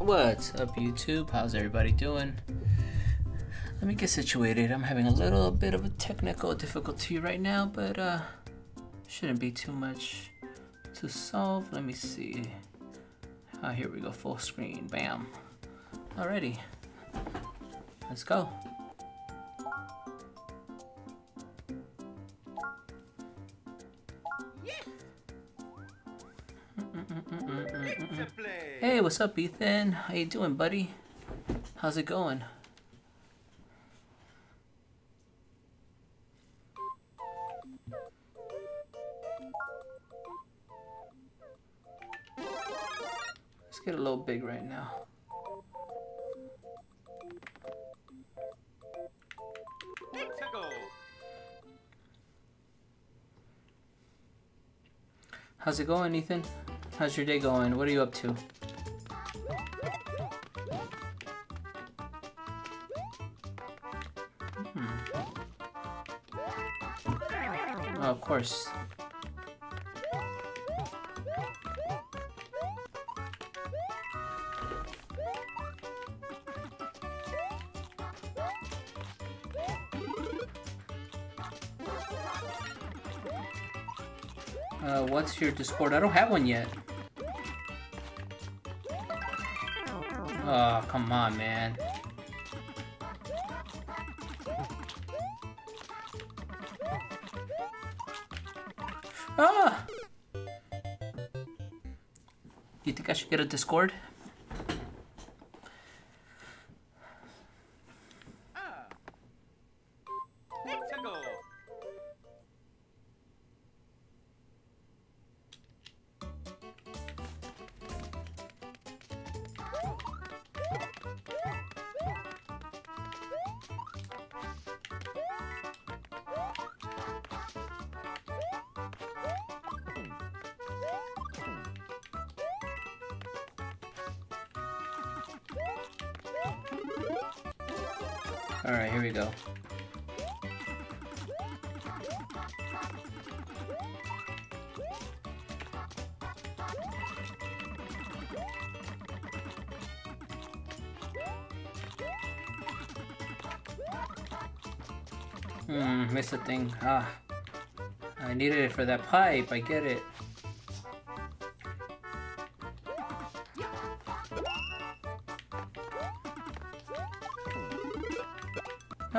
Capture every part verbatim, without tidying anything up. What's up, YouTube? How's everybody doing? Let me get situated. I'm having a little bit of a technical difficulty right now, but uh shouldn't be too much to solve. Let me see. Ah, here we go, full screen, bam. Alrighty, let's go. Hey, what's up, Ethan? How you doing, buddy? How's it going? Let's get a little big right now. How's it going, Ethan? How's your day going? What are you up to? Hmm. Oh, of course. Uh, what's your Discord? I don't have one yet. Oh, come on, man. Ah! You think I should get a Discord? All right, here we go. Hmm, missed a thing. Ah, I needed it for that pipe. I get it.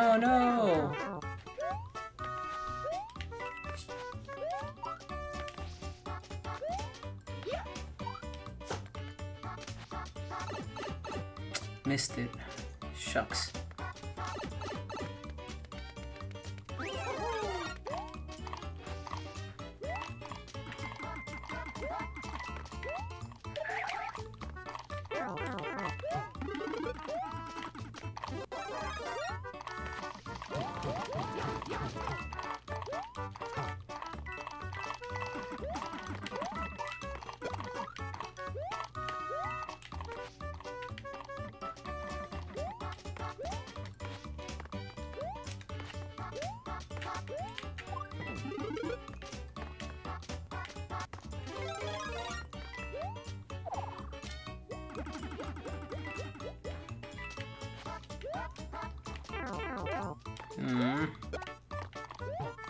Oh no! Missed it. Shucks. Hmm. Oh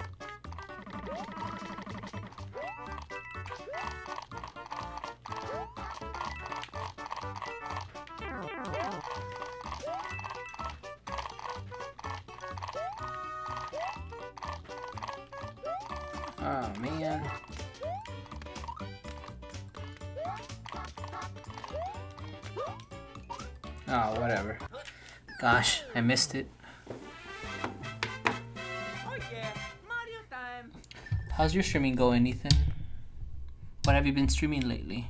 man. Oh, whatever. Gosh, I missed it. How's your streaming going, Ethan? What have you been streaming lately?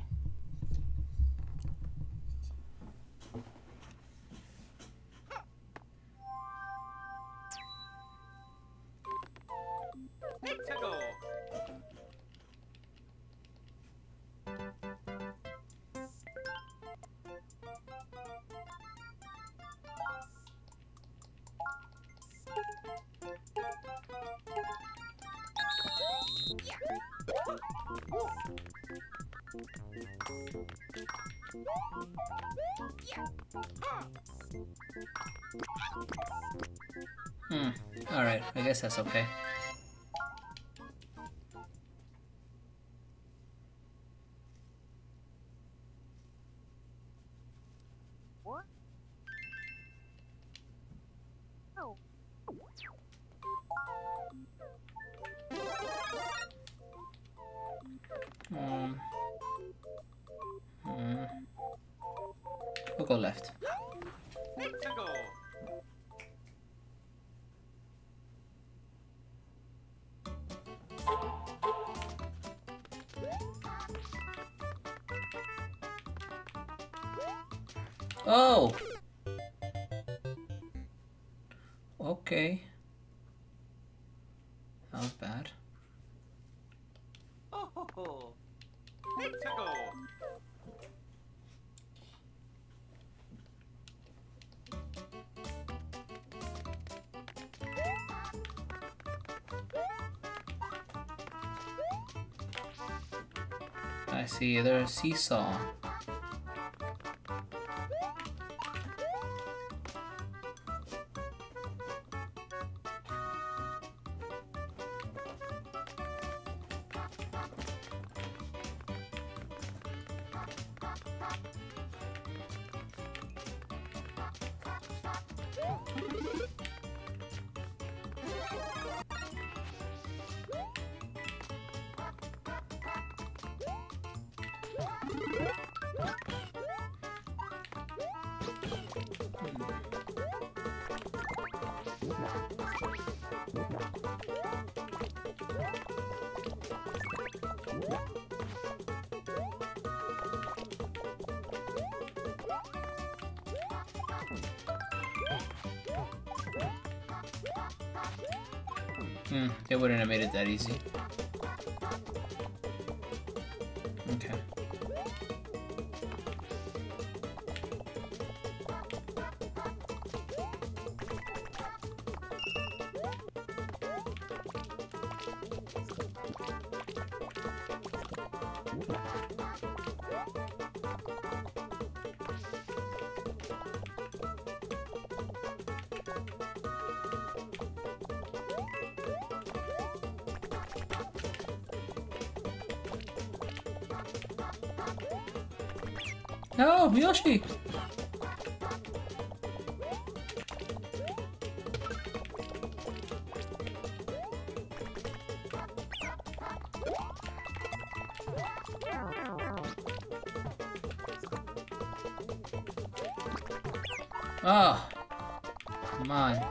Hmm. Alright, I guess that's okay. Oh! Okay. That was bad. Oh ho ho! Let's go! I see, there's a seesaw. Hmm, they wouldn't have made it that easy. Okay. No, Yoshi! Oh, come on. Uh.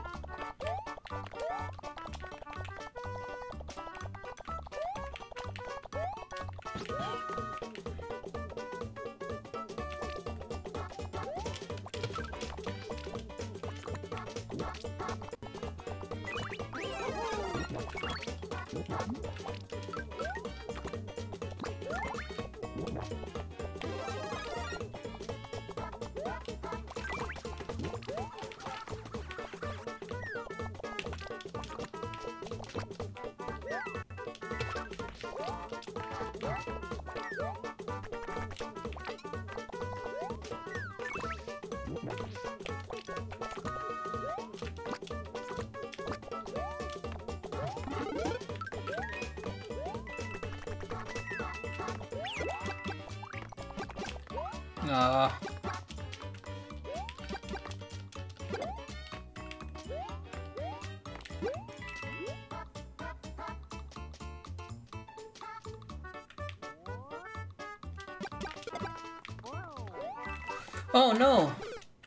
Oh no!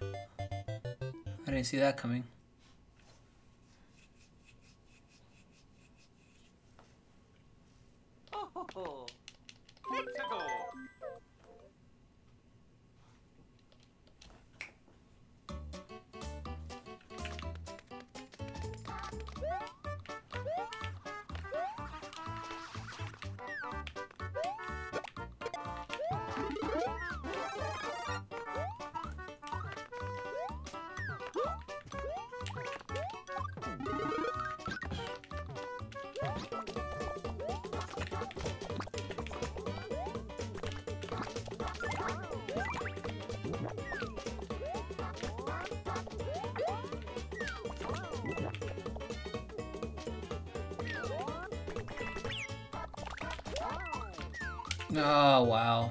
I didn't see that coming. Oh, wow.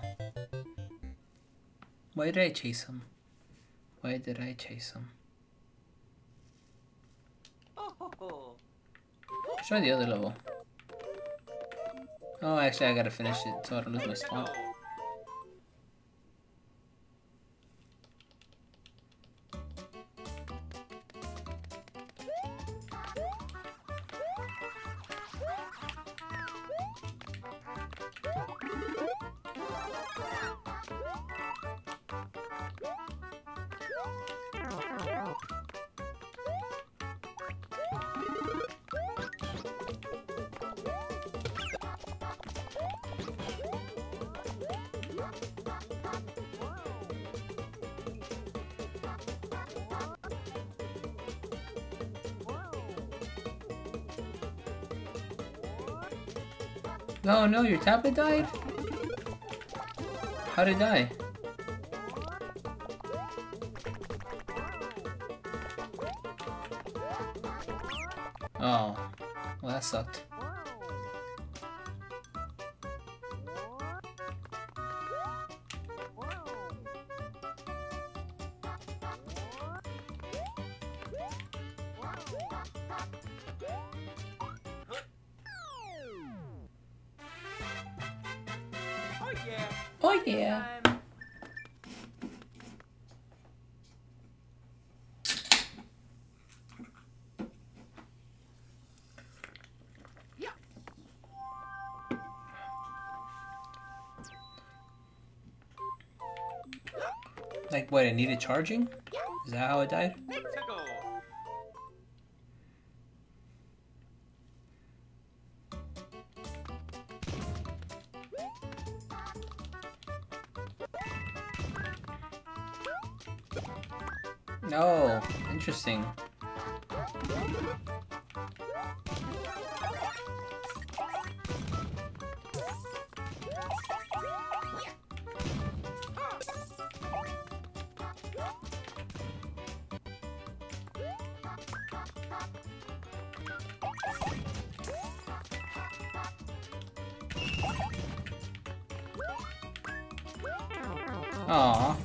Why did I chase him? Why did I chase him? Let's try the other level. Oh, actually, I gotta finish it so I don't lose my spot. Oh no, your tablet died? How'd it die? Oh, well that sucked. Oh yeah. Yeah. Like what, it needed charging? Is that how it died? Oh, interesting. Aww.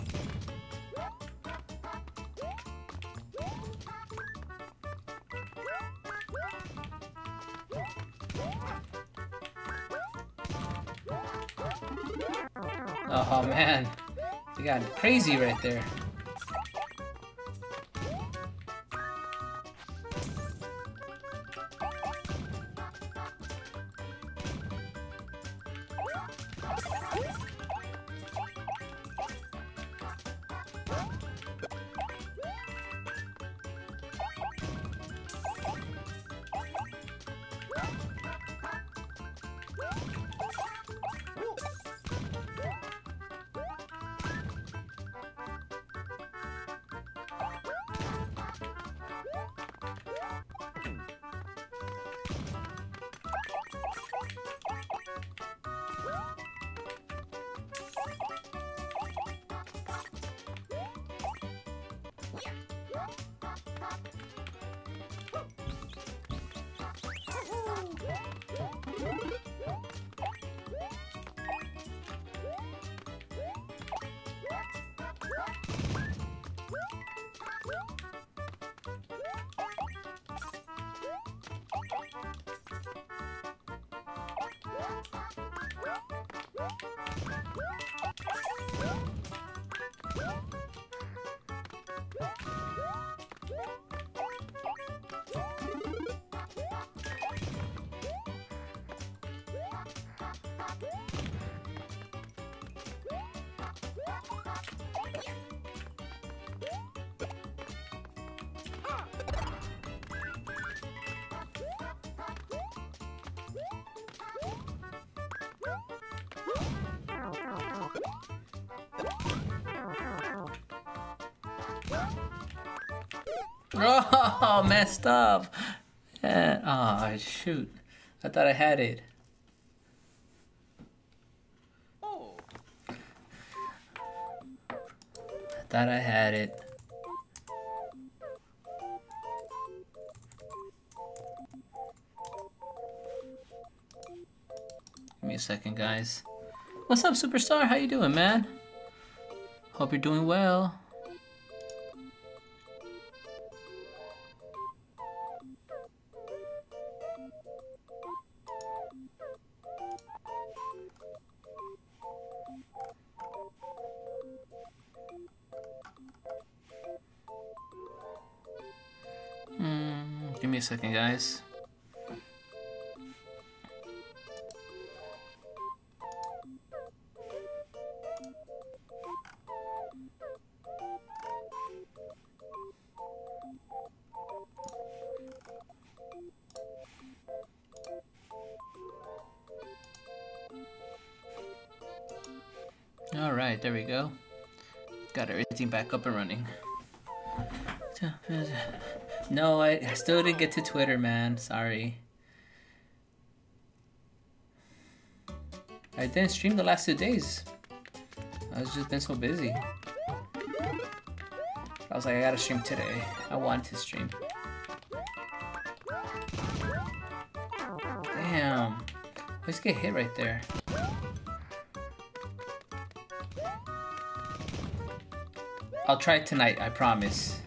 Oh man, they got crazy right there. Oh, messed up. Man. Oh, shoot. I thought I had it. Oh. I thought I had it. Give me a second, guys. What's up, Superstar? How you doing, man? Hope you're doing well. Mm, give me a second, guys. Alright, there we go. Got everything back up and running. No, I, I still didn't get to Twitter, man. Sorry. I didn't stream the last two days. I was just been so busy. I was like, I gotta stream today. I wanted to stream. Damn. Let's get hit right there. I'll try it tonight, I promise.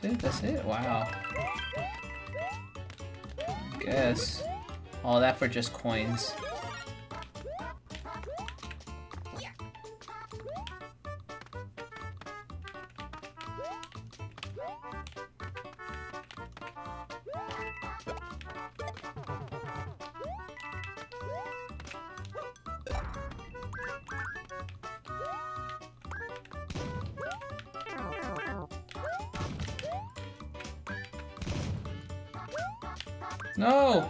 That's it, that's it? Wow. I guess. All that for just coins. No!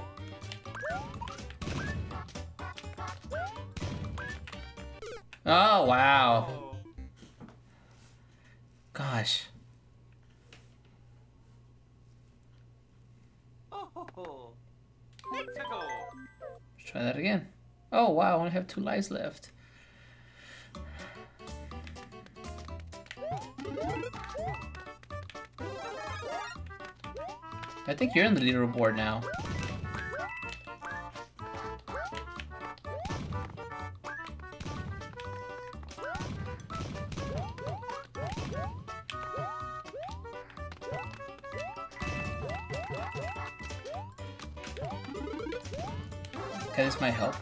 Oh, wow. Gosh. Let's try that again. Oh, wow, I only have two lives left. I think you're in the leaderboard now. Okay, this might help.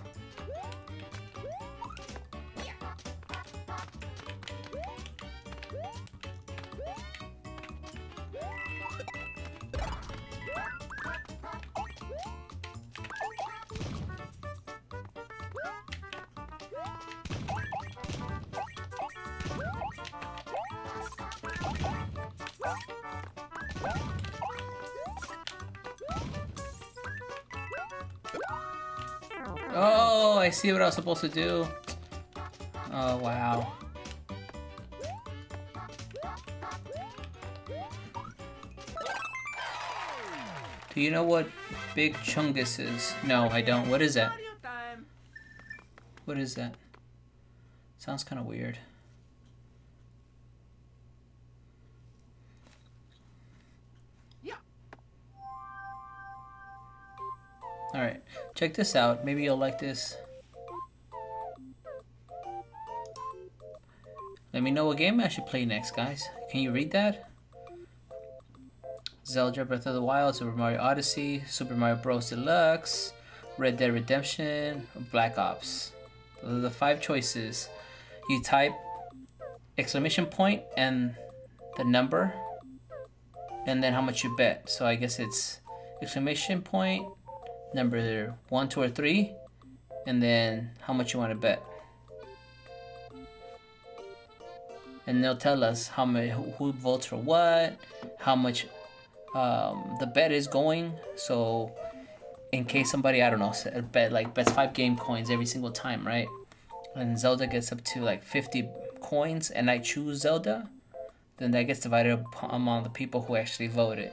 Oh, I see what I was supposed to do. Oh, wow. Do you know what Big Chungus is? No, I don't. What is that? What is that? Sounds kind of weird. Alright, check this out. Maybe you'll like this. Let me know what game I should play next, guys. Can you read that? Zelda Breath of the Wild, Super Mario Odyssey, Super Mario Bros. Deluxe, Red Dead Redemption, Black Ops. Those are the five choices. You type exclamation point and the number, and then how much you bet. So I guess it's exclamation point, number one, two, or three, and then how much you want to bet. And they'll tell us how many, who votes for what, how much um, the bet is going. So in case somebody, I don't know, bet like bets five game coins every single time, right? And Zelda gets up to like fifty coins, and I choose Zelda, then that gets divided among the people who actually voted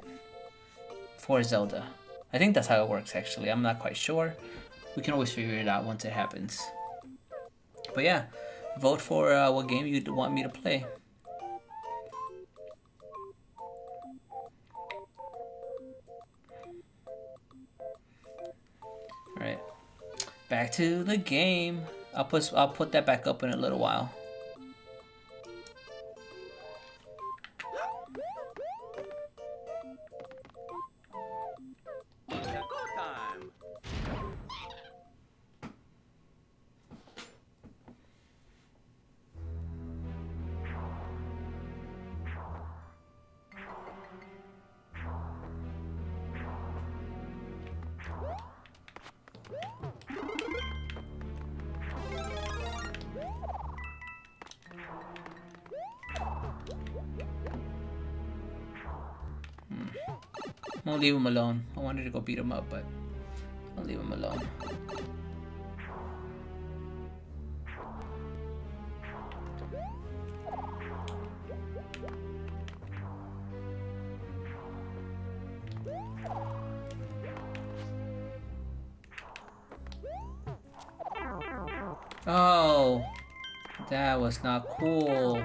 for Zelda. I think that's how it works, actually. I'm not quite sure. We can always figure it out once it happens. But yeah, vote for uh, what game you'd want me to play. to the game. I'll put I'll put that back up in a little while. I'll leave him alone. I wanted to go beat him up, but I'll leave him alone. Oh, that was not cool.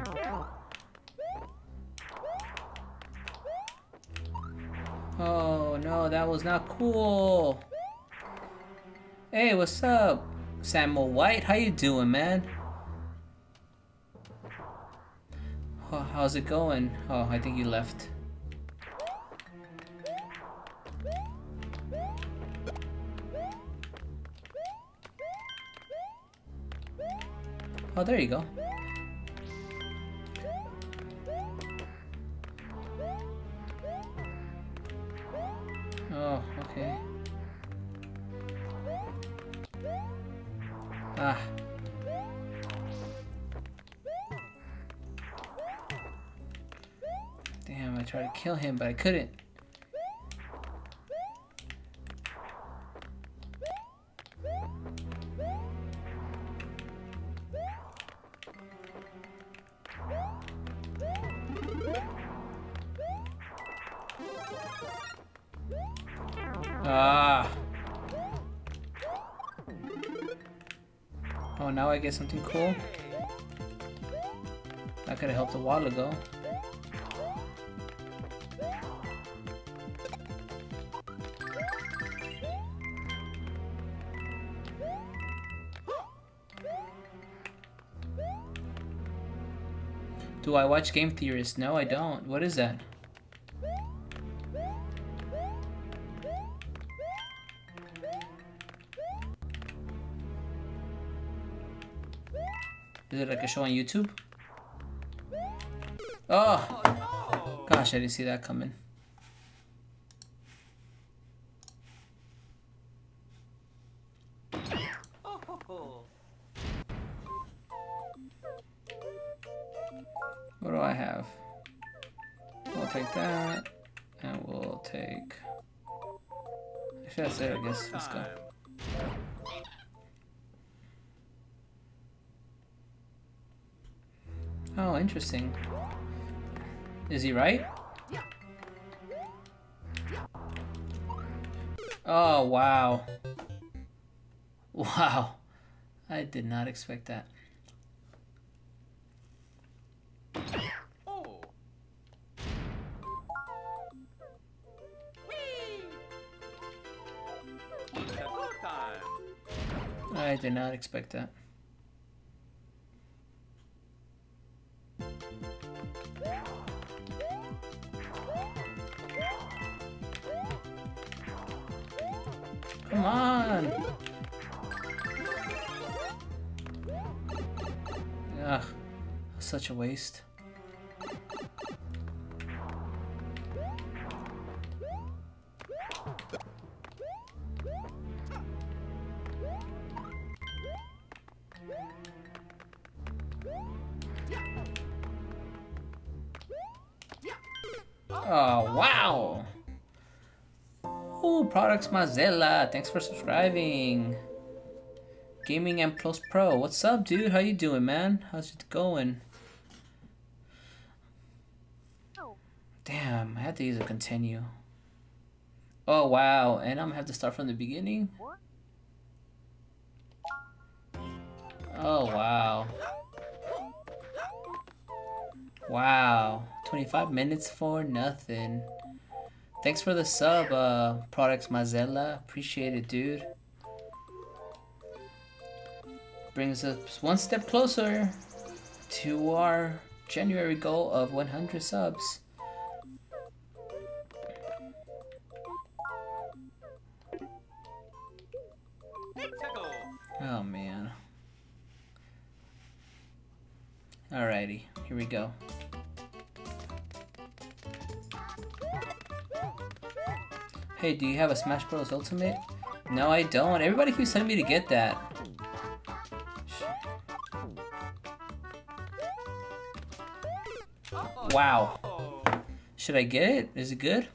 No, that was not cool. Hey, what's up, Samuel White? How you doing, man? Oh, how's it going? Oh, I think you left. Oh, there you go. Oh, okay. Ah. Damn, I tried to kill him, but I couldn't. Ah. Oh, now I get something cool. That could have helped a while ago. Do I watch Game Theorists? No, I don't. What is that? Is it like a show on YouTube? Oh! Gosh, I didn't see that coming. What do I have? We'll take that, and we'll take... Actually, that's it, I guess. Let's go. Oh, interesting. Is he right? Oh, wow. Wow. I did not expect that. Oh. I did not expect that. Come on! Ugh, such a waste. Oh, wow! Ooh, Products Mazella, thanks for subscribing. Gaming M Plus Pro, what's up, dude? How you doing, man? How's it going? Damn, I had to use a continue. Oh, wow, and I'm gonna have to start from the beginning? Oh, wow. Wow, twenty-five minutes for nothing. Thanks for the sub, uh, Products Mazella. Appreciate it, dude. brings us one step closer to our January goal of one hundred subs. Oh man. Alrighty, here we go. Hey, do you have a Smash Bros. Ultimate? No, I don't. Everybody keeps telling me to get that. Wow. Should I get it? Is it good?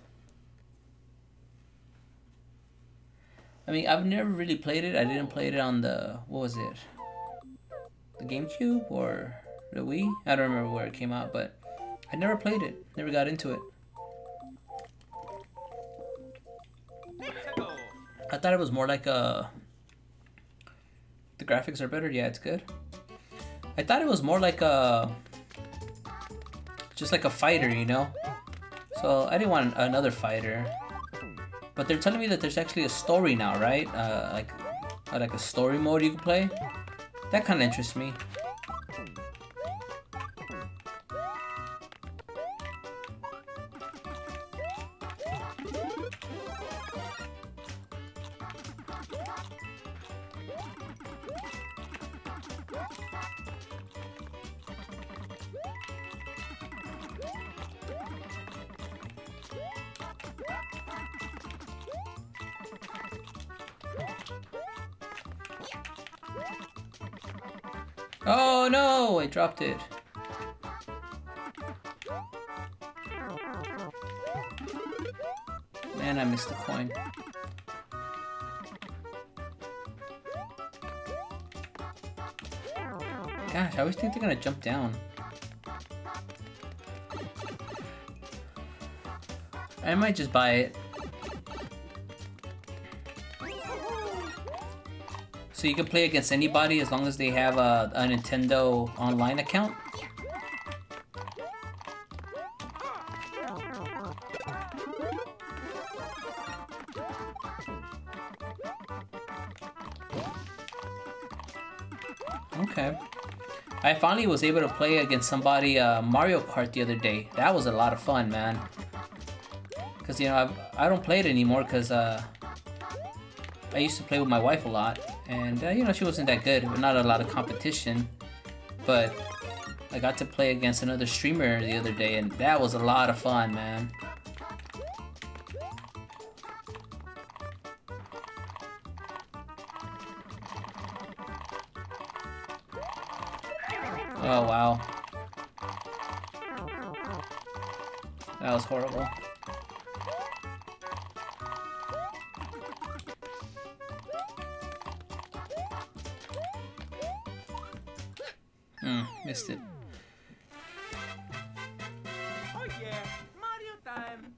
I mean, I've never really played it. I didn't play it on the... what was it? The GameCube or the Wii? I don't remember where it came out, but I never played it. Never got into it. I thought it was more like a... the graphics are better? Yeah, it's good. I thought it was more like a... just like a fighter, you know? So I didn't want another fighter. But they're telling me that there's actually a story now, right? Uh, like, uh, like a story mode you can play? That kind of interests me. Oh no, I dropped it. Man, I missed the coin. Gosh, I always think they're gonna jump down. I might just buy it. So you can play against anybody as long as they have a, a Nintendo Online account. Okay. I finally was able to play against somebody uh, Mario Kart the other day. That was a lot of fun, man. Because, you know, I've, I don't play it anymore because uh, I used to play with my wife a lot. And, uh, you know, she wasn't that good, but not a lot of competition. But I got to play against another streamer the other day, and that was a lot of fun, man. Oh, wow. That was horrible. Missed it. Oh yeah, Mario time.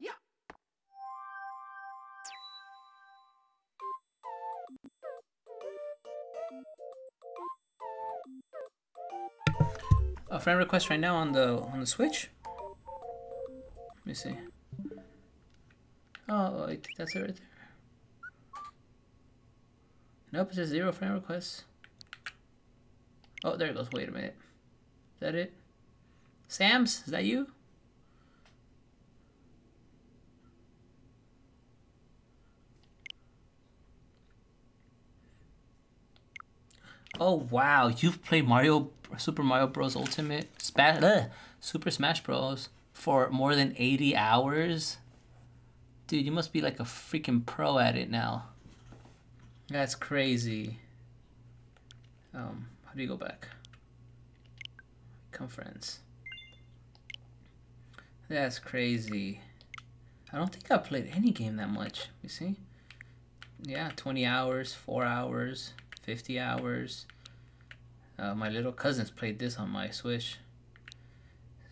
Yeah. A friend request right now on the on the Switch. Let me see. Oh, I think that's it right there. Nope, it says zero friend requests. Oh, there it goes. Wait a minute. Is that it? Sam's? Is that you? Oh, wow. You've played Mario, Super Mario Bros. Ultimate, Smash, ugh, Super Smash Bros. For more than eighty hours? Dude, you must be like a freaking pro at it now. That's crazy. Um, how do you go back? Conference. That's crazy. I don't think I played any game that much. You see? Yeah, twenty hours, four hours, fifty hours. Uh, my little cousins played this on my Switch.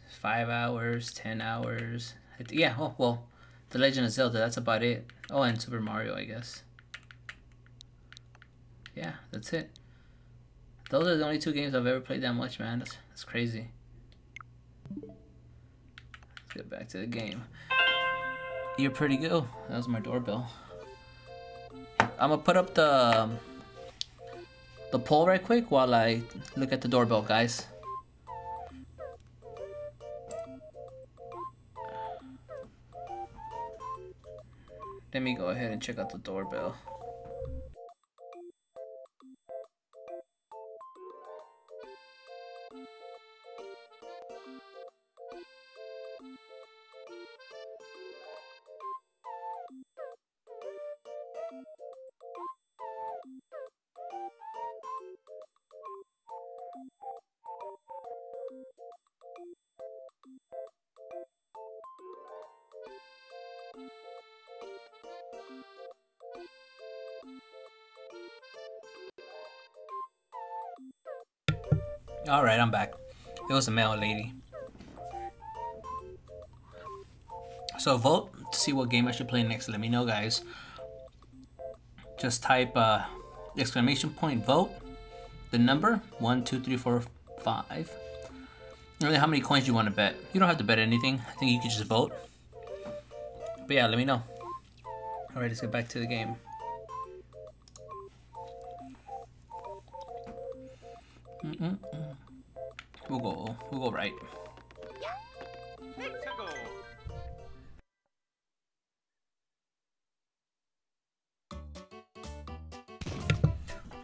Five hours, ten hours. Yeah, oh, well. The Legend of Zelda, that's about it. Oh, and Super Mario, I guess. Yeah, that's it. Those are the only two games I've ever played that much, man. That's, that's crazy. Let's get back to the game. You're pretty good. That was my doorbell. I'm gonna put up the the poll right quick while I look at the doorbell, guys. Let me go ahead and check out the doorbell. All right, I'm back. It was a male lady. So vote to see what game I should play next. Let me know, guys. Just type uh, exclamation point vote, the number one, two, three, four, five. Really, how many coins you want to bet? You don't have to bet anything. I think you can just vote. But yeah, let me know. All right, let's get back to the game. Mm-mm-mm. We'll go, we'll go right.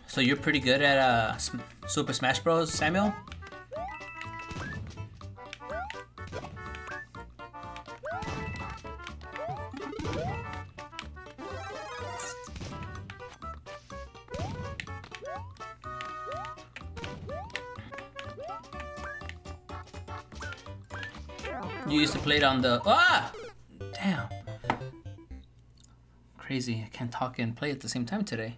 So you're pretty good at uh, Super Smash Bros, Samuel? You used to play it on the... Ah! Damn. Crazy, I can't talk and play at the same time today.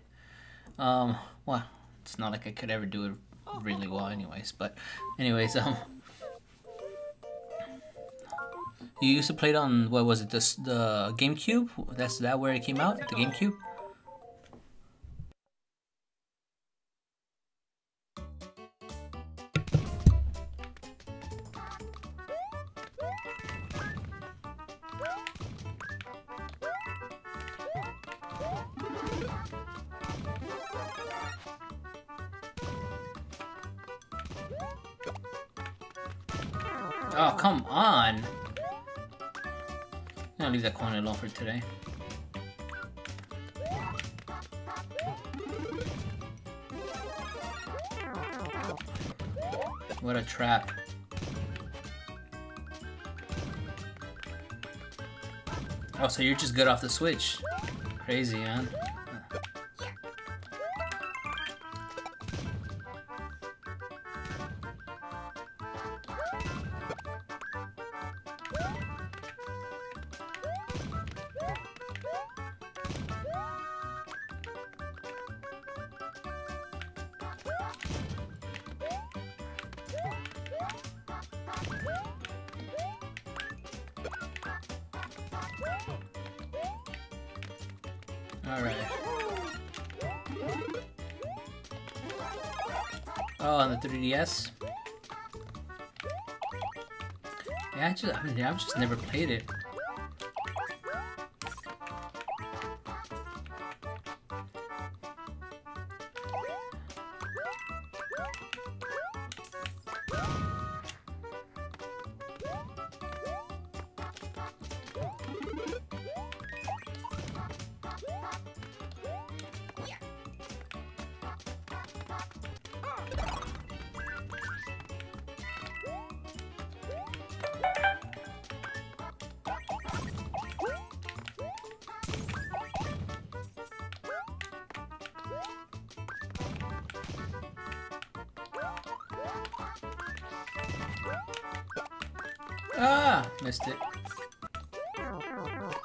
Um, well, it's not like I could ever do it really well anyways, but... Anyways, um... You used to play it on, what was it, the, the GameCube? That's that where it came out? The GameCube? Oh, come on! I'm gonna leave that coin alone for today. What a trap. Oh, so you're just good off the Switch. Crazy, huh? All right. Oh, on the three D S. Yeah, I just, I mean, I've just never played it. Ah, missed it. Hmm.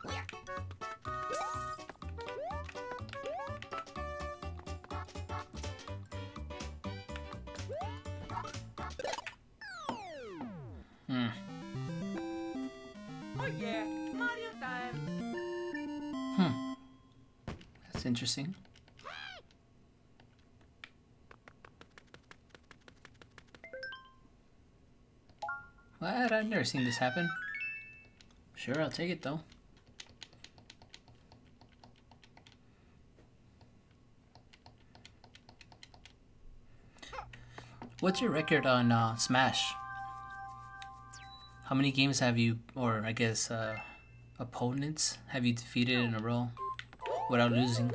Oh yeah, Mario time. Hmm. That's interesting. What? I've never seen this happen. Sure, I'll take it though. What's your record on uh, Smash? How many games have you, or I guess uh, opponents, have you defeated in a row without losing?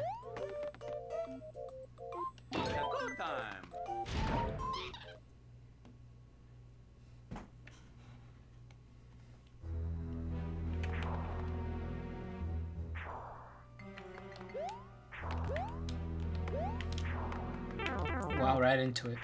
Wow, right into it.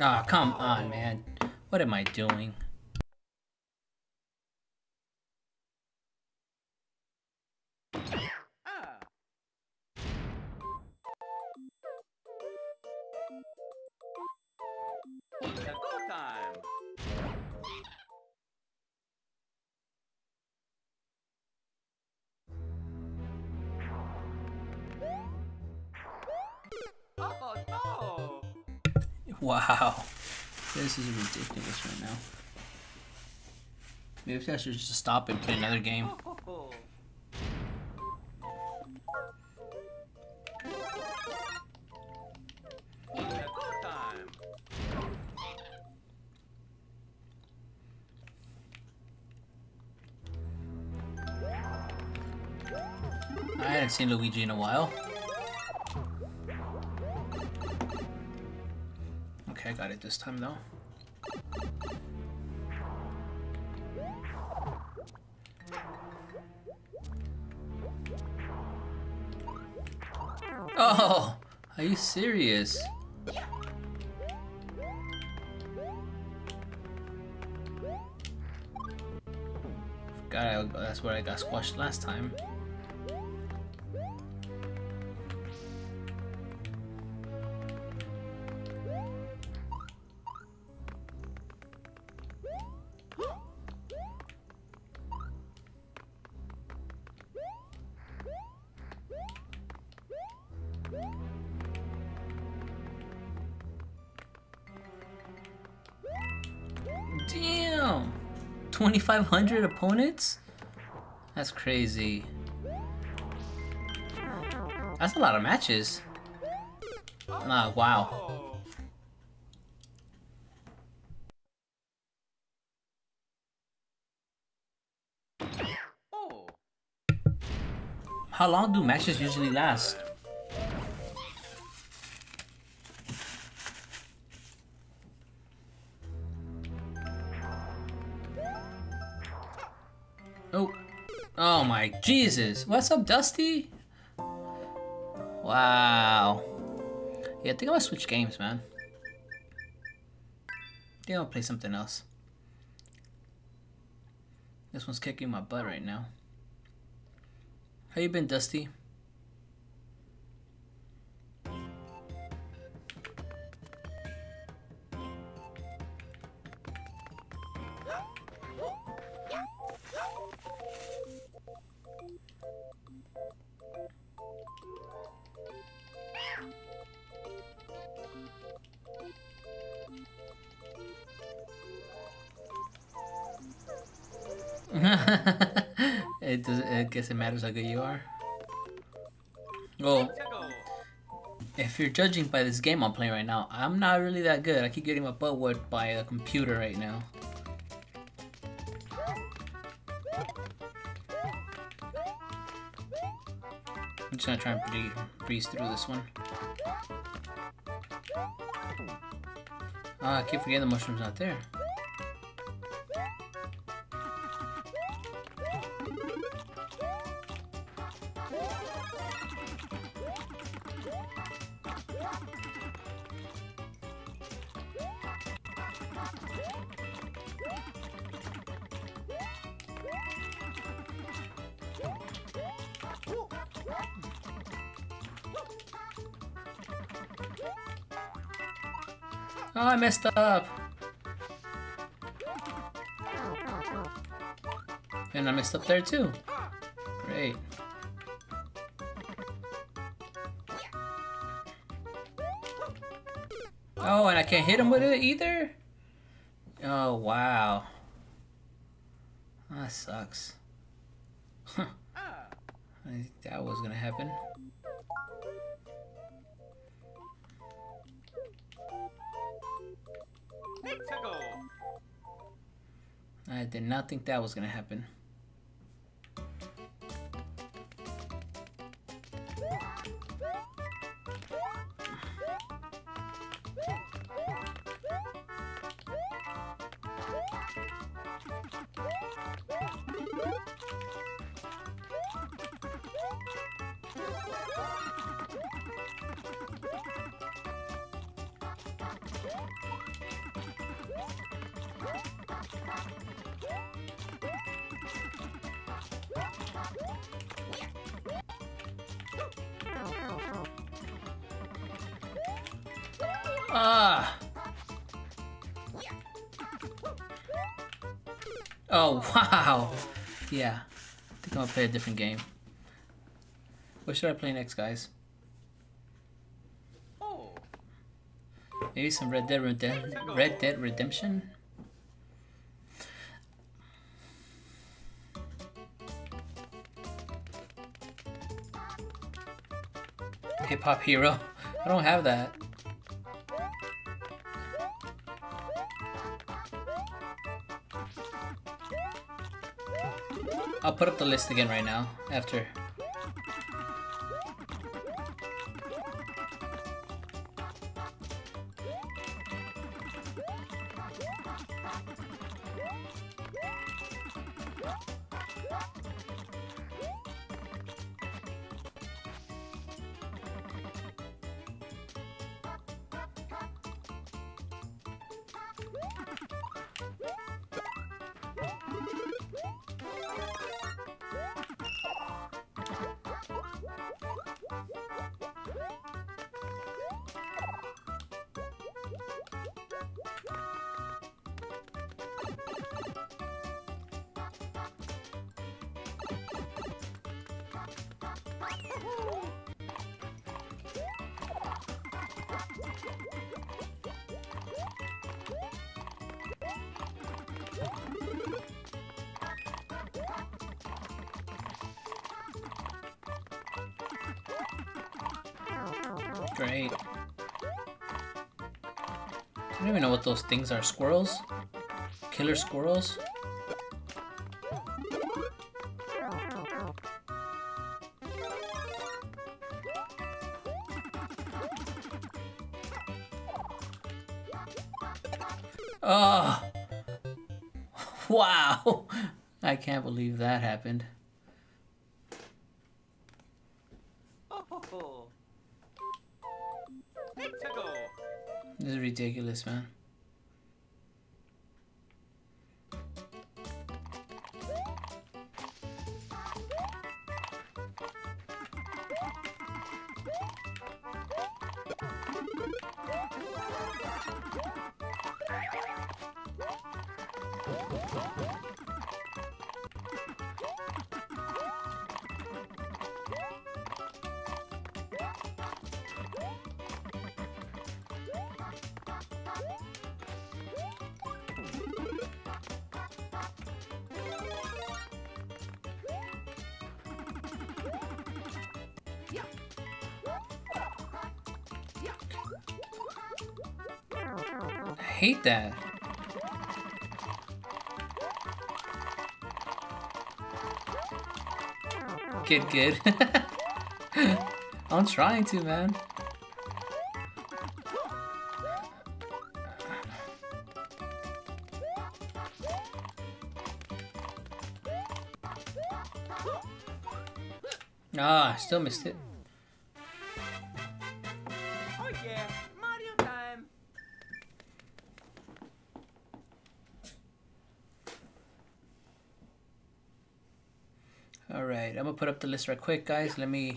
Ah, oh, come on, man. What am I doing? Wow, this is ridiculous right now. Maybe I should just stop and play another game. I haven't seen Luigi in a while. I got it this time though. Oh, are you serious? God, that's where I got squashed last time. Damn! twenty-five hundred opponents? That's crazy. That's a lot of matches. Ah, wow. How long do matches usually last? Oh, oh my Jesus. What's up, Dusty? Wow. Yeah, I think I'm gonna switch games, man. I think I'll play something else. This one's kicking my butt right now. How you been, Dusty? It does. I guess it matters how good you are. Well, if you're judging by this game I'm playing right now, I'm not really that good. I keep getting my butt whooped by a computer right now. I'm just gonna try and breeze through this one. Ah, I keep forgetting the mushroom's not there. Oh, I messed up. And I messed up there too. Great. Oh, and I can't hit him with it either? Oh, wow. That sucks. Huh. I didn't think that was gonna happen. I did not think that was gonna happen. Ah! Oh, wow! Yeah. I think I'm gonna play a different game. What should I play next, guys? Oh. Maybe some Red Dead Redemption? Red Dead Redemption? Hip Hop Hero? I don't have that. I'll put up the list again right now, after. Great. I don't even know what those things are. Squirrels? Killer squirrels? Oh! Wow! I can't believe that happened. This is ridiculous, man. I hate that. Good, good. I'm trying to, man. Ah, I still missed it. Alright, I'm gonna put up the list right quick, guys. Let me, you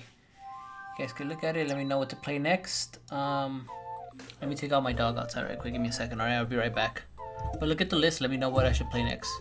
guys can look at it. Let me know what to play next. Um, Let me take out my dog outside right quick. Give me a second. Alright, I'll be right back. But look at the list. Let me know what I should play next.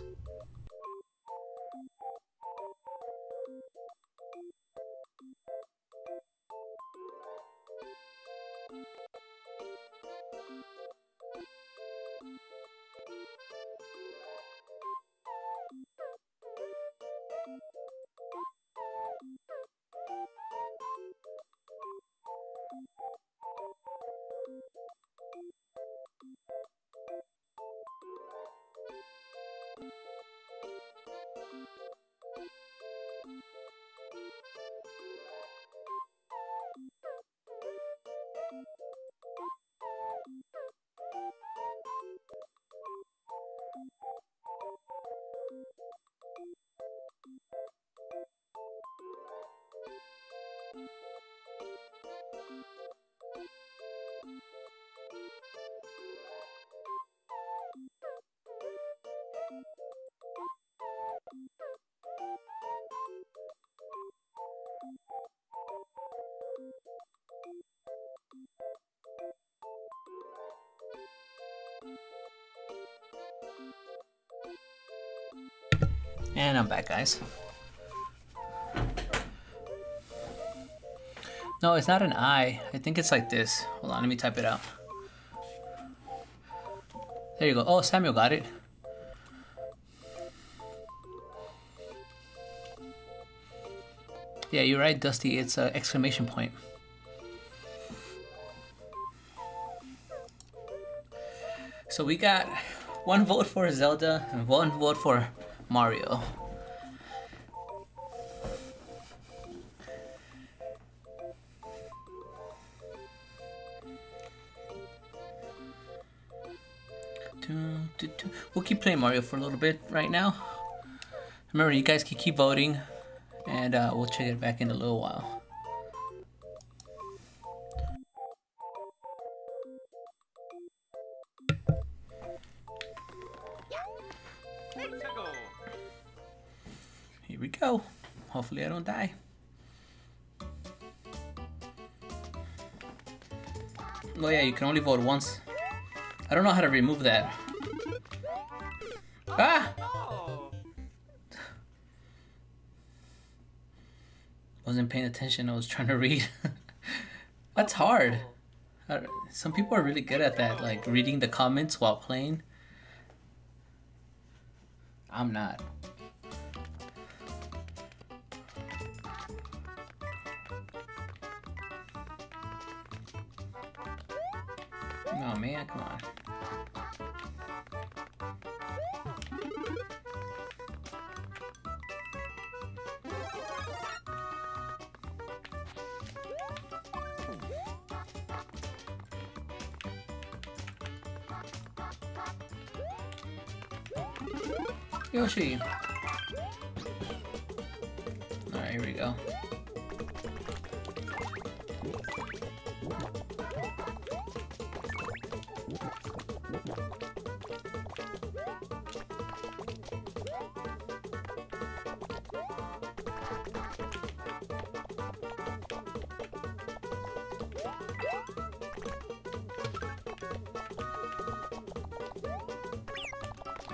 And I'm back, guys. No, it's not an I. I think it's like this. Hold on, let me type it out. There you go. Oh, Samuel got it. Yeah, you're right, Dusty. It's an exclamation point. So we got one vote for Zelda and one vote for Mario. We'll keep playing Mario for a little bit right now. Remember, you guys can keep voting, and uh, we'll check it back in a little while. We go. Hopefully I don't die. Oh yeah, you can only vote once. I don't know how to remove that. Ah! Wasn't paying attention, I was trying to read. That's hard. Some people are really good at that, like reading the comments while playing. I'm not. Oh man, come on. Yoshi. Alright, here we go.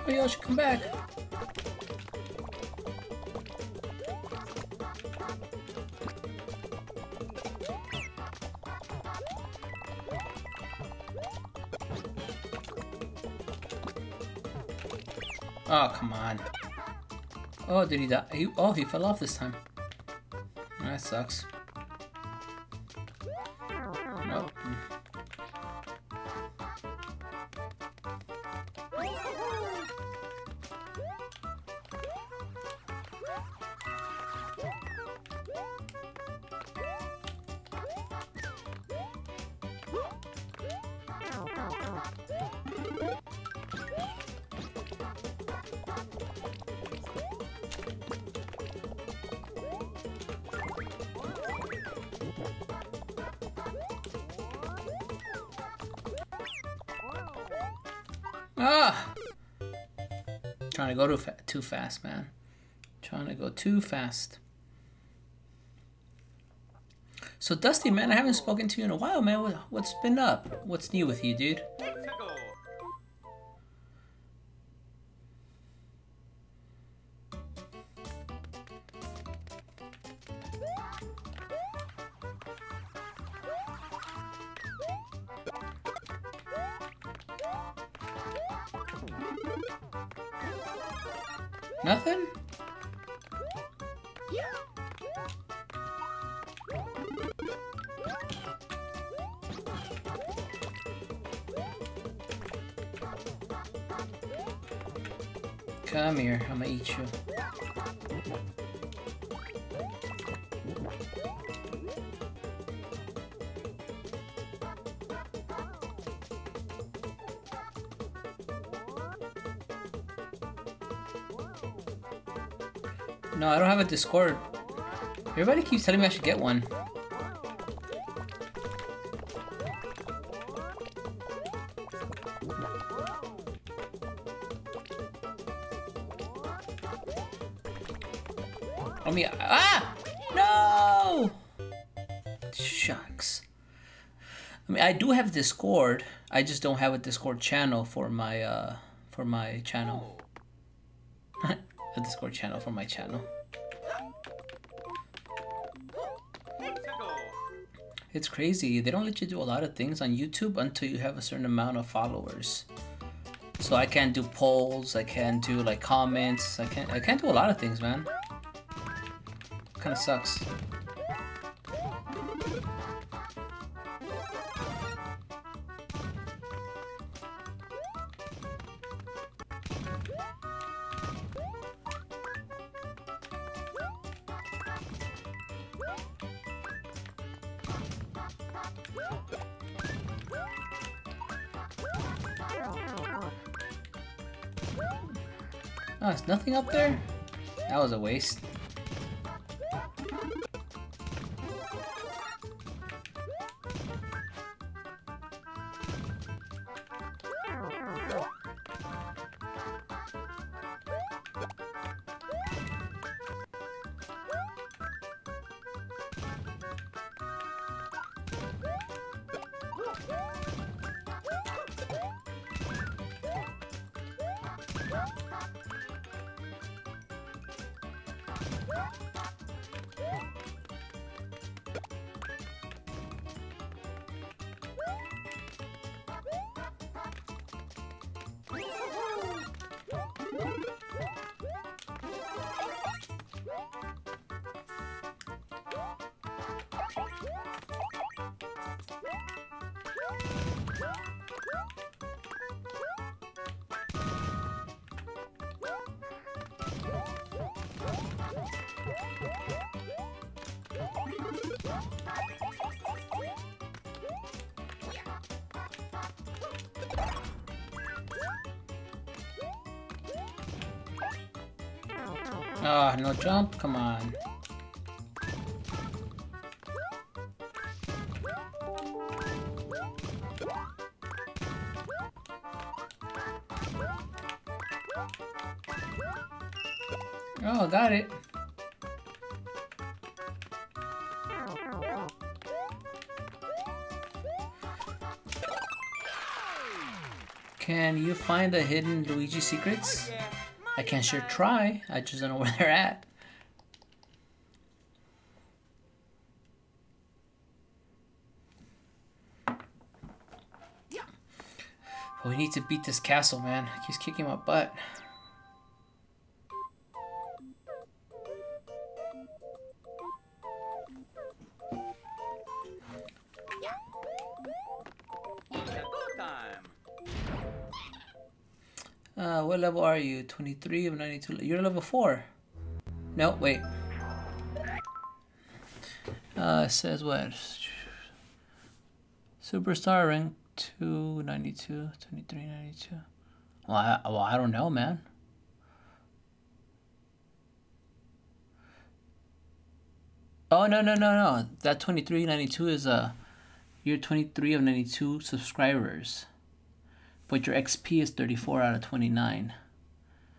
Oh, Yoshi, come back. Oh, come on. Oh, did he die? He, oh, he fell off this time. That sucks. Nope. Ah! Trying to go too, fa too fast, man. Trying to go too fast. So Dusty, man, I haven't spoken to you in a while, man. What's been up? What's new with you, dude? Nothing? Come here, I'm gonna eat you. No, I don't have a Discord. Everybody keeps telling me I should get one. I mean, ah! No! Shucks. I mean, I do have Discord. I just don't have a Discord channel for my, uh, for my channel. A Discord channel for my channel. It's crazy. They don't let you do a lot of things on YouTube until you have a certain amount of followers. So I can't do polls. I can't do like comments. I can't. I can't do a lot of things, man. Kind of sucks. Oh, there's nothing up there? That was a waste. Ah, oh, no jump? Come on. Oh, got it. Can you find the hidden Luigi secrets? I can sure try, I just don't know where they're at. Yeah. But we need to beat this castle, man. It keeps kicking my butt. Uh, what level are you? twenty-three of ninety-two. You're level four. No, wait. Uh, it says what? Superstar rank two ninety-two, twenty-three ninety-two. Well, I, well, I don't know, man. Oh, no, no, no, no. That twenty-three ninety-two is, uh, you're twenty-three of ninety-two subscribers. But your X P is thirty-four out of twenty-nine.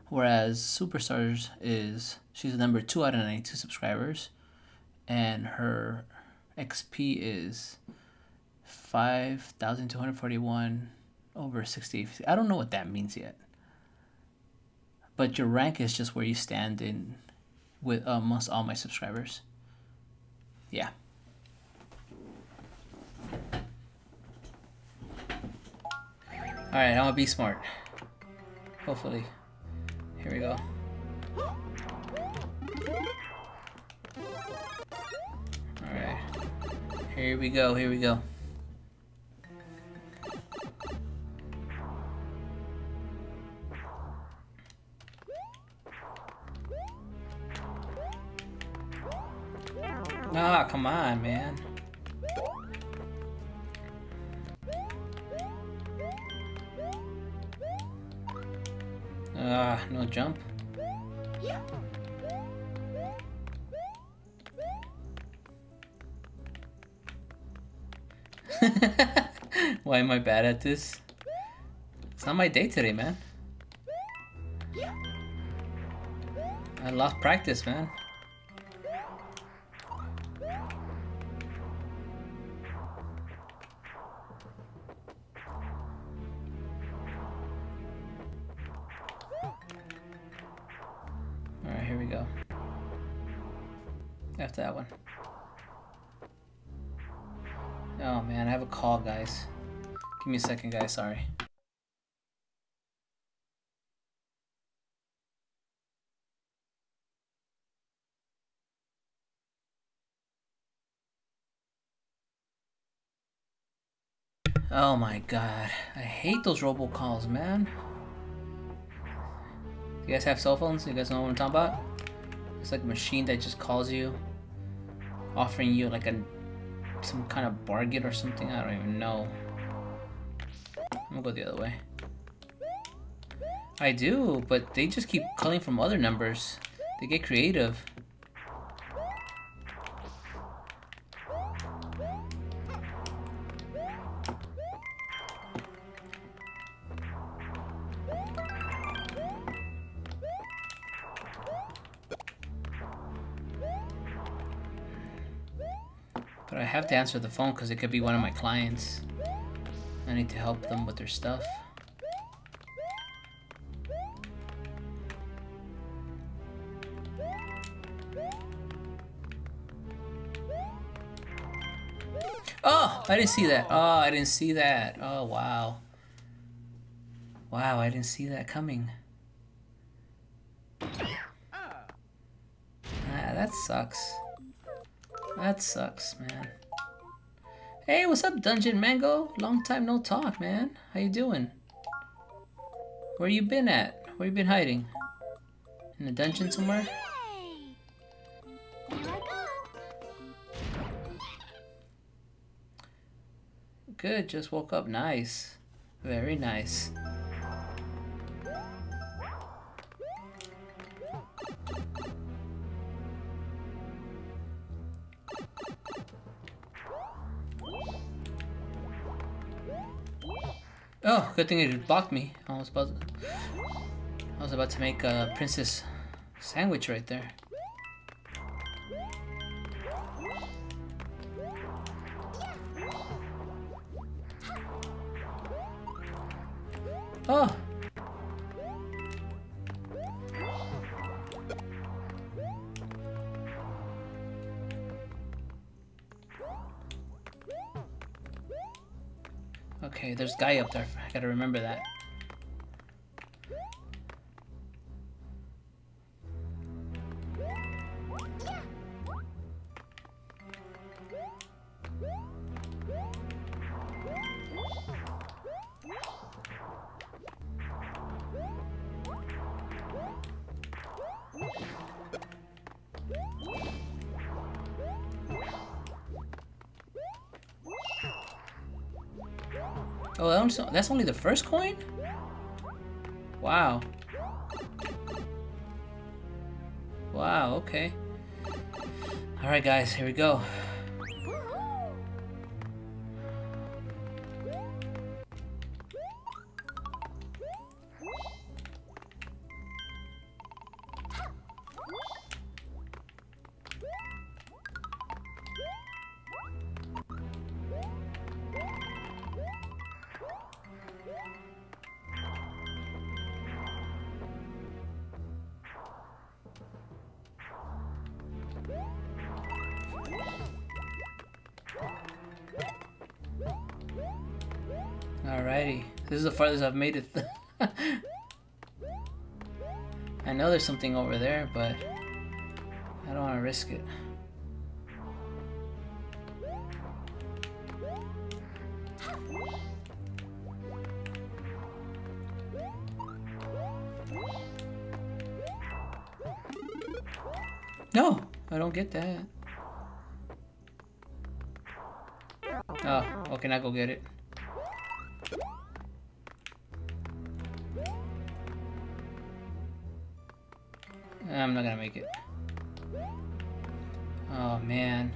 Whereas Superstars is, she's number two out of ninety-two subscribers. And her X P is five thousand two hundred forty-one over sixty. I don't know what that means yet. But your rank is just where you stand in with amongst all my subscribers. Yeah. All right, I'm gonna be smart. Hopefully. Here we go. All right. Here we go, here we go. Ah, come on, man. Ah, no jump. Why am I bad at this? It's not my day today, man. I lost practice, man. Give me a second, guys, sorry. Oh my god. I hate those robocalls, man. You guys have cell phones? You guys know what I'm talking about? It's like a machine that just calls you, offering you like a some kind of bargain or something. I don't even know. I'm gonna go the other way. I do, but they just keep calling from other numbers. They get creative. But I have to answer the phone because it could be one of my clients. I need to help them with their stuff. Oh, I didn't see that. Oh, I didn't see that. Oh, wow. Wow, I didn't see that coming. Ah, that sucks. That sucks, man. Hey, what's up, Dungeon Mango? Long time no talk, man. How you doing? Where you been at? Where you been hiding? In a dungeon somewhere? Good, just woke up. Nice. Very nice. Oh, good thing it blocked me. I was about to, I was about to make a princess sandwich right there. Oh! Okay, there's a guy up there. I gotta remember that. So that's only the first coin? Wow. Wow, okay. Alright guys, here we go. Alrighty, this is the farthest I've made it. I know there's something over there, but I don't want to risk it. No, I don't get that. Oh, okay, now go get it. I'm not gonna make it. Oh man.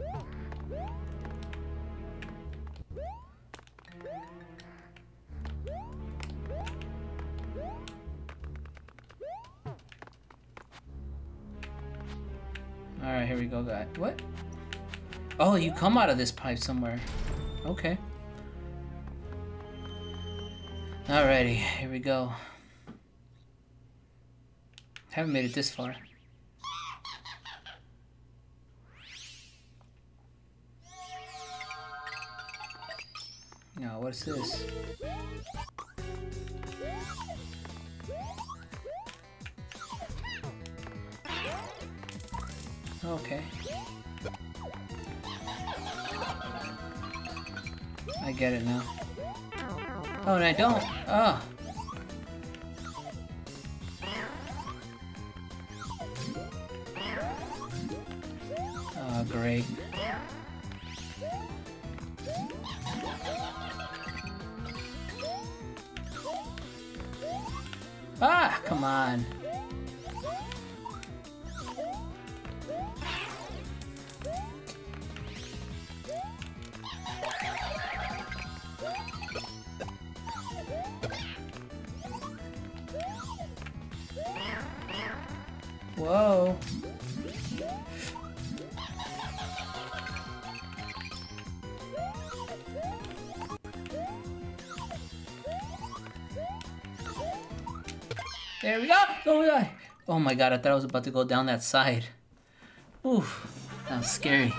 Alright, here we go, guys. What? Oh, you come out of this pipe somewhere. Okay. Alrighty, here we go. Haven't made it this far. Now, what is this? Okay. I get it now. Oh, and I don't. Ah. Oh. Great. Ah, come on. Whoa. There we go! Don't die! Oh my god, I thought I was about to go down that side. Oof, that was scary.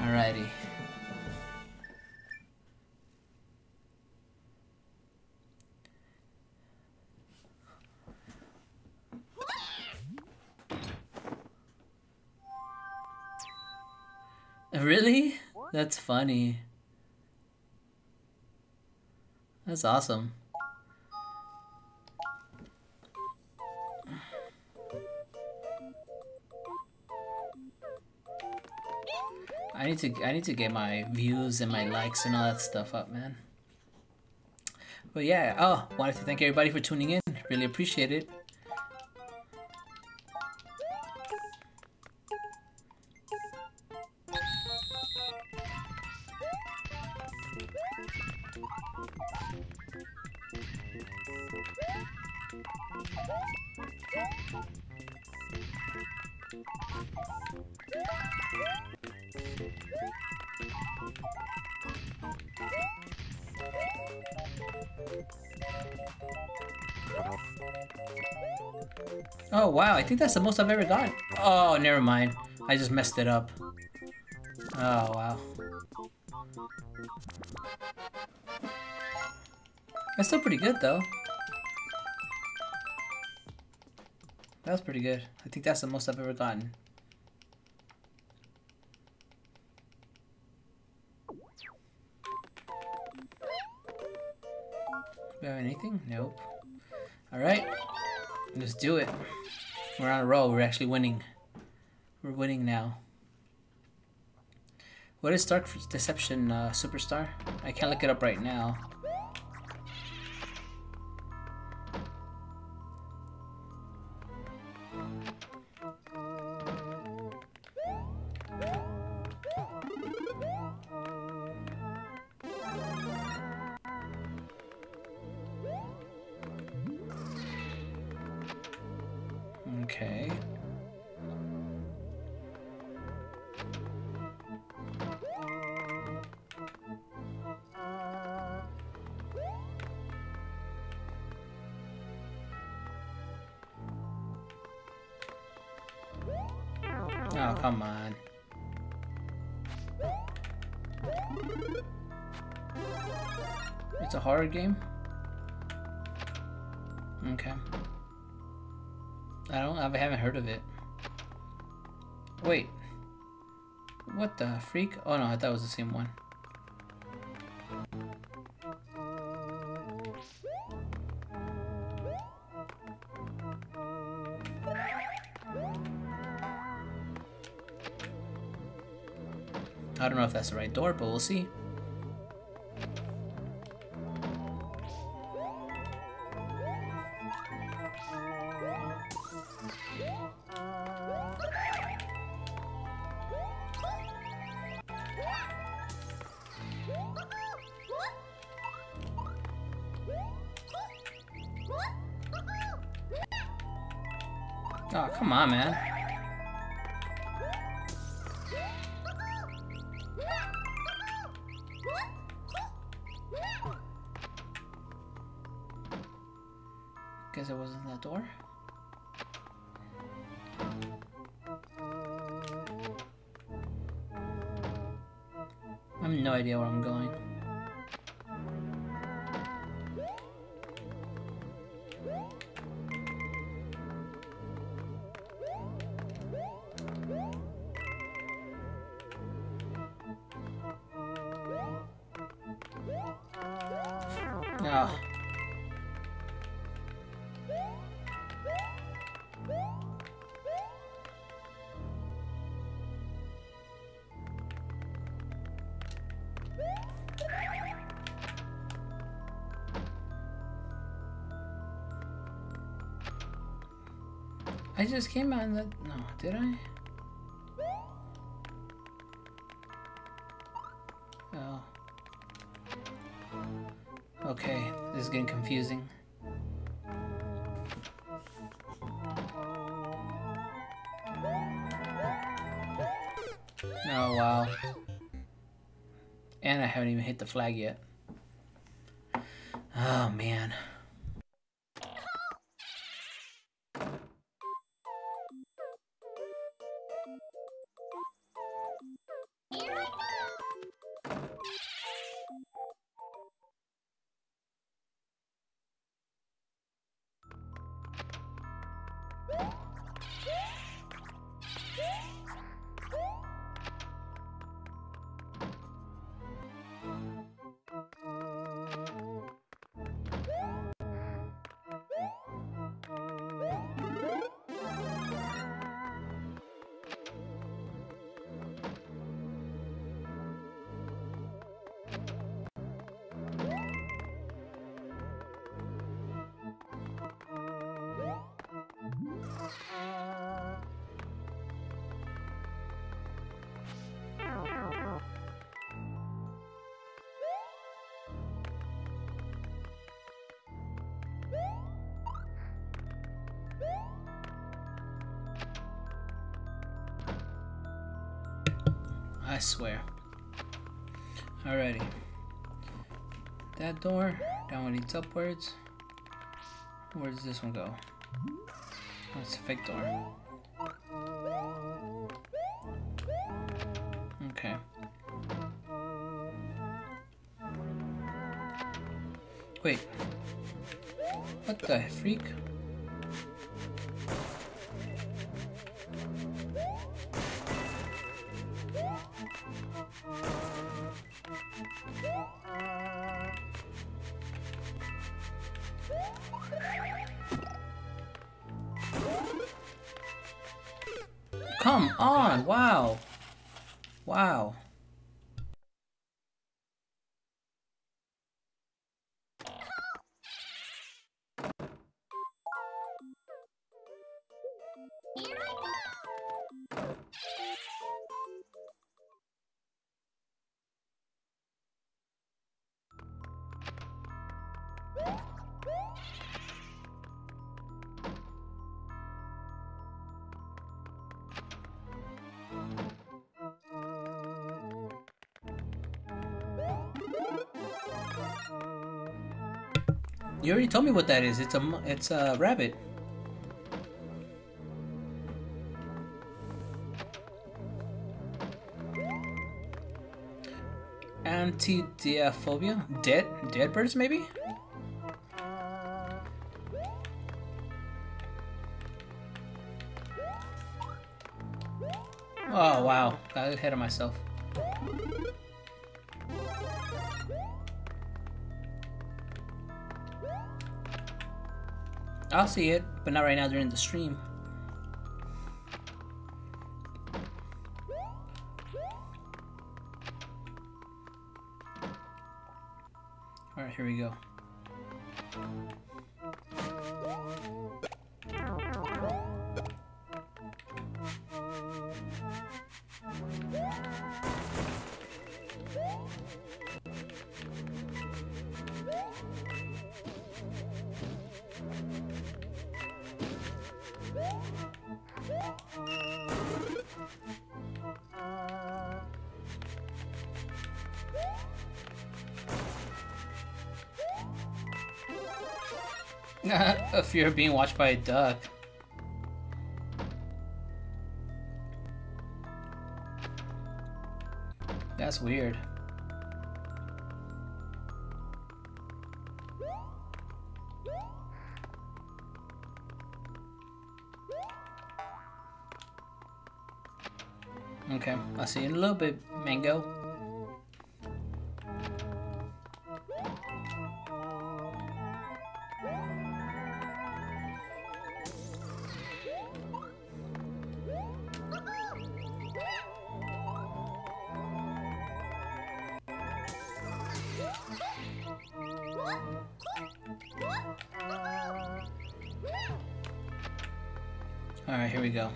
Alrighty. Really? That's funny. That's awesome. I need to I need to get my views and my likes and all that stuff up, man. But yeah, oh, wanted to thank everybody for tuning in. Really appreciate it. Oh wow, I think that's the most I've ever gotten. Oh, never mind. I just messed it up. Oh wow. That's still pretty good though. That was pretty good. I think that's the most I've ever gotten. Do we have anything? Nope. Alright. Let's do it. We're on a roll. We're actually winning. We're winning now. What is Dark Deception uh, Superstar? I can't look it up right now. Okay. Oh, come on. It's a horror game? Okay. I don't, I haven't heard of it. Wait. What the freak? Oh no, I thought it was the same one. I don't know if that's the right door, but we'll see. Oh, come on, man. Guess it wasn't that door. I have no idea where I'm going. Oh. I just came out in the... No, did I? Oh. Okay, this is getting confusing. Oh wow. And I haven't even hit the flag yet. Oh man. I swear. Alrighty. That door, down leads upwards. Where does this one go? Oh, it's a fake door. Okay. Wait. What the freak? Come on, wow. Wow. You already told me what that is. It's a it's a rabbit. Antidiaphobia? Dead? Dead birds, maybe? Oh, wow. Got ahead of myself. I'll see it, but not right now during the stream. Alright, here we go. A fear of being watched by a duck. That's weird. Okay, I'll see you in a little bit, Mango. Alright, here we go.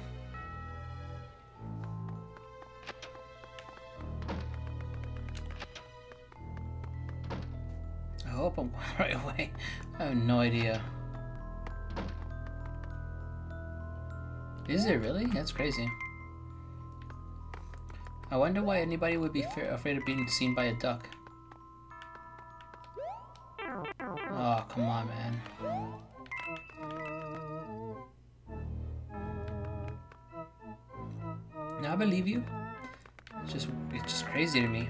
I hope I'm going the right away. I have no idea. Is it really? That's crazy. I wonder why anybody would be afraid of being seen by a duck. Oh, come on, man. I believe you. It's just, it's just crazy to me.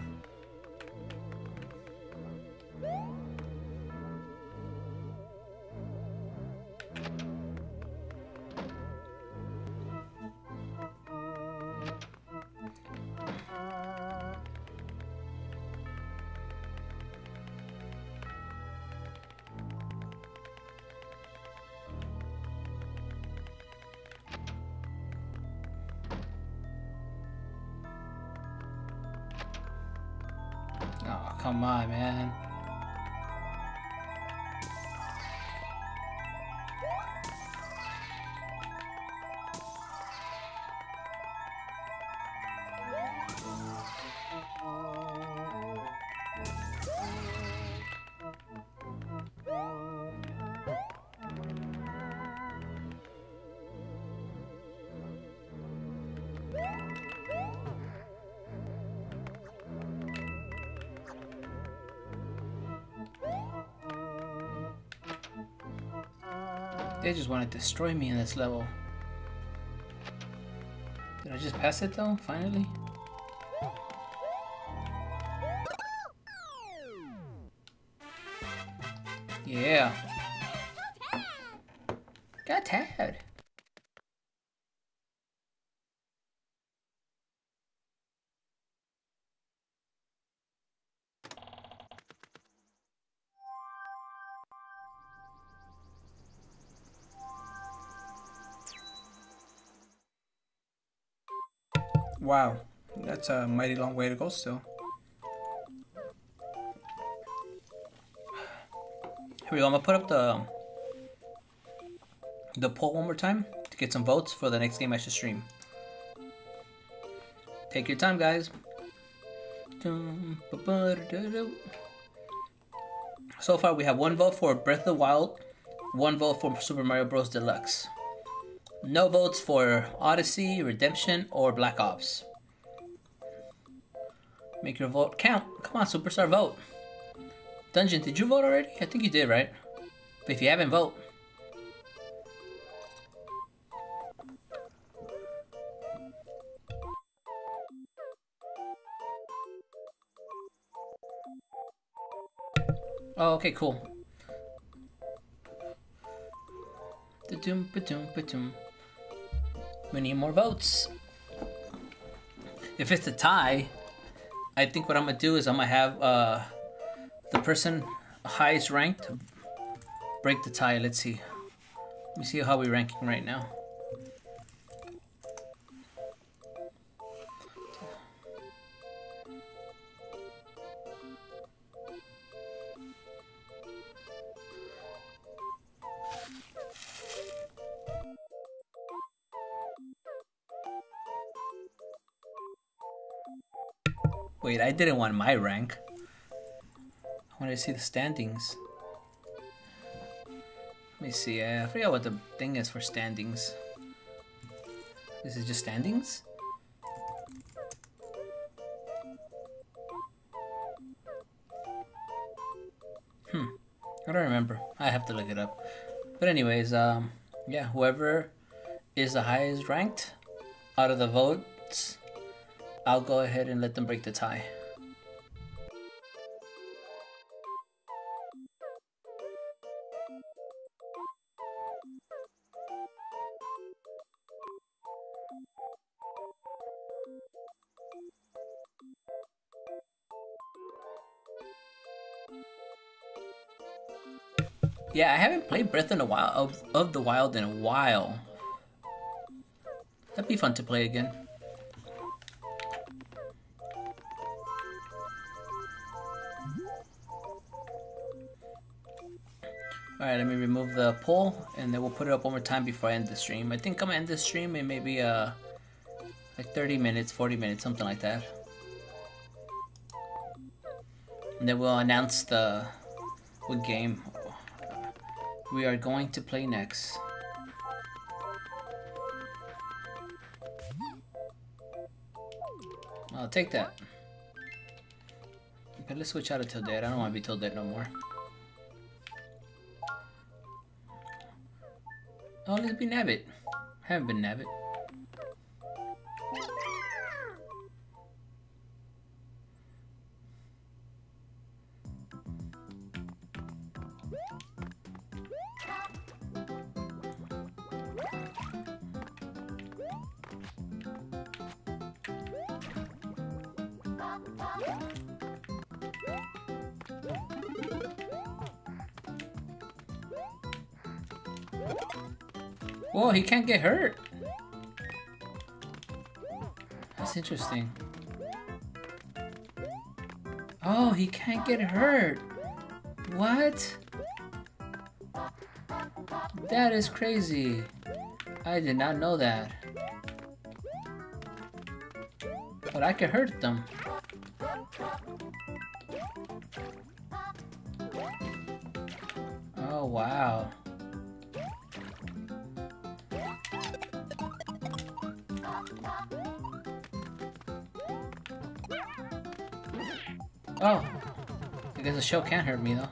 Oh, come on, man. They just want to destroy me in this level. Did I just pass it though, finally? Yeah. Got tired. Wow, that's a mighty long way to go still. Here we go, I'm gonna put up the the poll one more time to get some votes for the next game I should stream. Take your time, guys. So far we have one vote for Breath of the Wild, one vote for Super Mario Bros. Deluxe. No votes for Odyssey, Redemption, or Black Ops. Make your vote count. Come on, Superstar, vote. Dungeon, did you vote already? I think you did, right? But if you haven't, vote. Oh, okay, cool. Da-doom, ba-doom, ba-doom. We need more votes. If it's a tie, I think what I'm gonna do is I'm gonna have uh, the person highest ranked break the tie. Let's see. Let me see how we're ranking right now. Wait, I didn't want my rank. I wanted to see the standings. Let me see, I forgot what the thing is for standings. This is just standings? Hmm, I don't remember. I have to look it up. But anyways, um, yeah, whoever is the highest ranked out of the votes, I'll go ahead and let them break the tie. Yeah, I haven't played Breath in the Wild of, of the Wild in a while. That'd be fun to play again. Alright, let me remove the poll, and then we'll put it up one more time before I end the stream. I think I'm gonna end the stream in maybe uh, like thirty minutes, forty minutes, something like that. And then we'll announce the what game we are going to play next. I'll take that. Okay, let's switch out of Till Dead. I don't want to be Till Dead no more. Oh, let's be Nabbit. Haven't been Nabbit. Whoa, he can't get hurt. That's interesting. Oh, he can't get hurt. What? That is crazy. I did not know that. But I could hurt them. Oh, wow. Oh, I guess the shell can't hurt me though.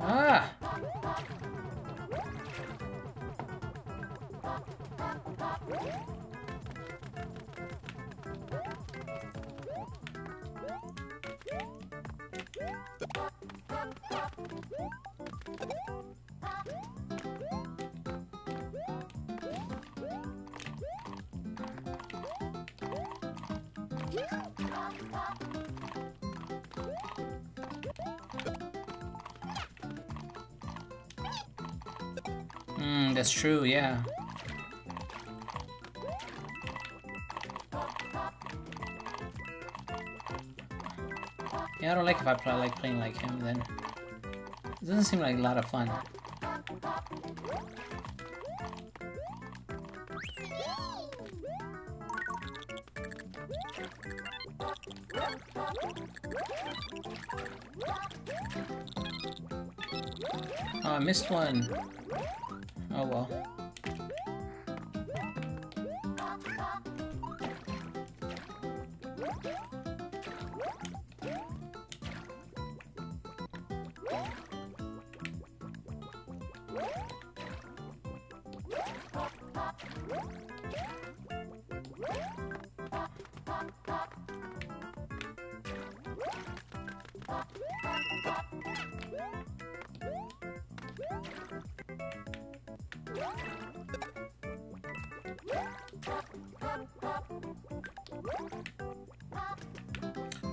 Ah! Mm, that's true, yeah. Yeah, I don't like if I play, like playing like him then. It doesn't seem like a lot of fun. Oh, I missed one. Oh well.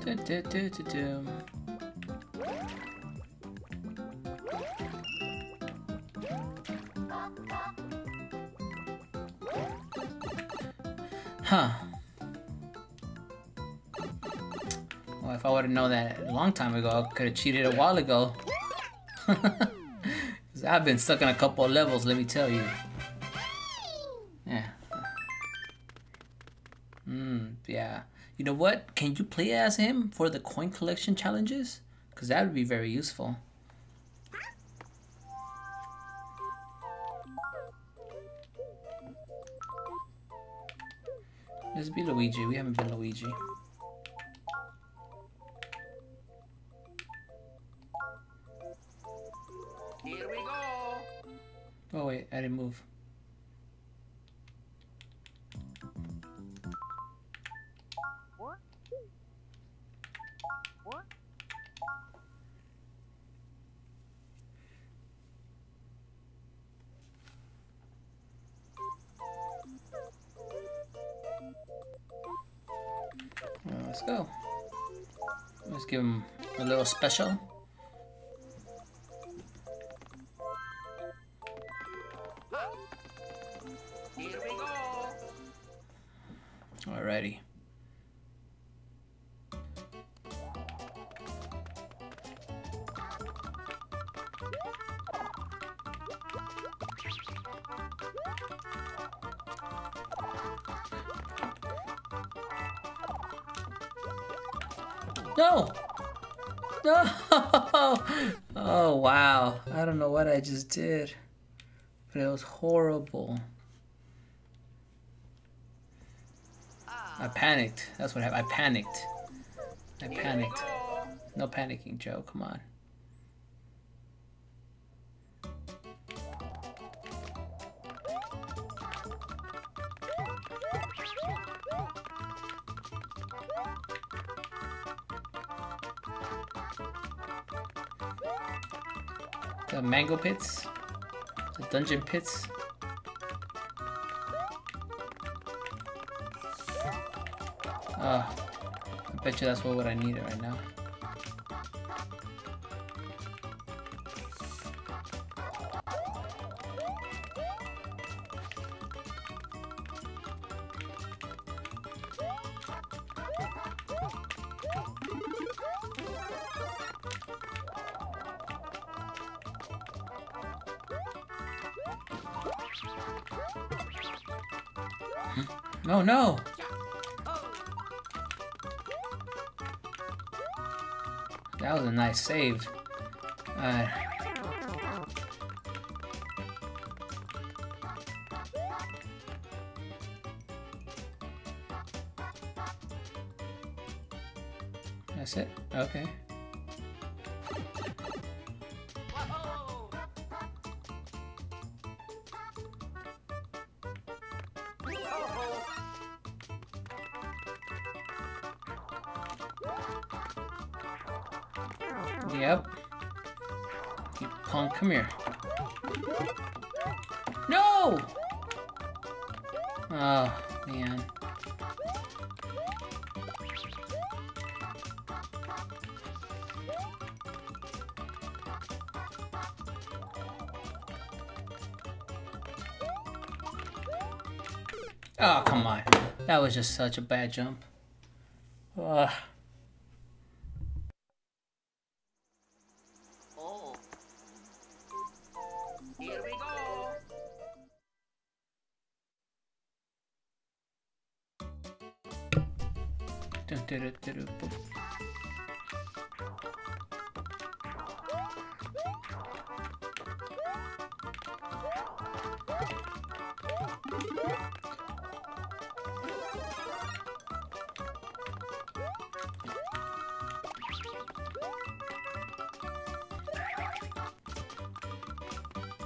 Do, do, do, do, do. Huh. Well, if I would've known that a long time ago, I could've cheated a while ago. Cause I've been stuck in a couple of levels, let me tell you. Yeah. Hmm, yeah. You know what? Can you play as him for the coin collection challenges? Cause that would be very useful. Let's be Luigi. We haven't been Luigi. Here we go. Oh wait, I didn't move. What? What? Well, let's go. Let's give him a little special. Here we go. Alrighty. No! No! Oh, wow. I don't know what I just did, but it was horrible. I panicked. That's what happened. I panicked. I panicked. No panicking, Joe. Come on. The mango pits, the dungeon pits. Uh, I bet you that's what, what I need right now. No, no! That was a nice save. Uh, that's it? Okay. Yep. You punk, come here. No! Oh, man. Oh, come on. That was just such a bad jump. Ugh.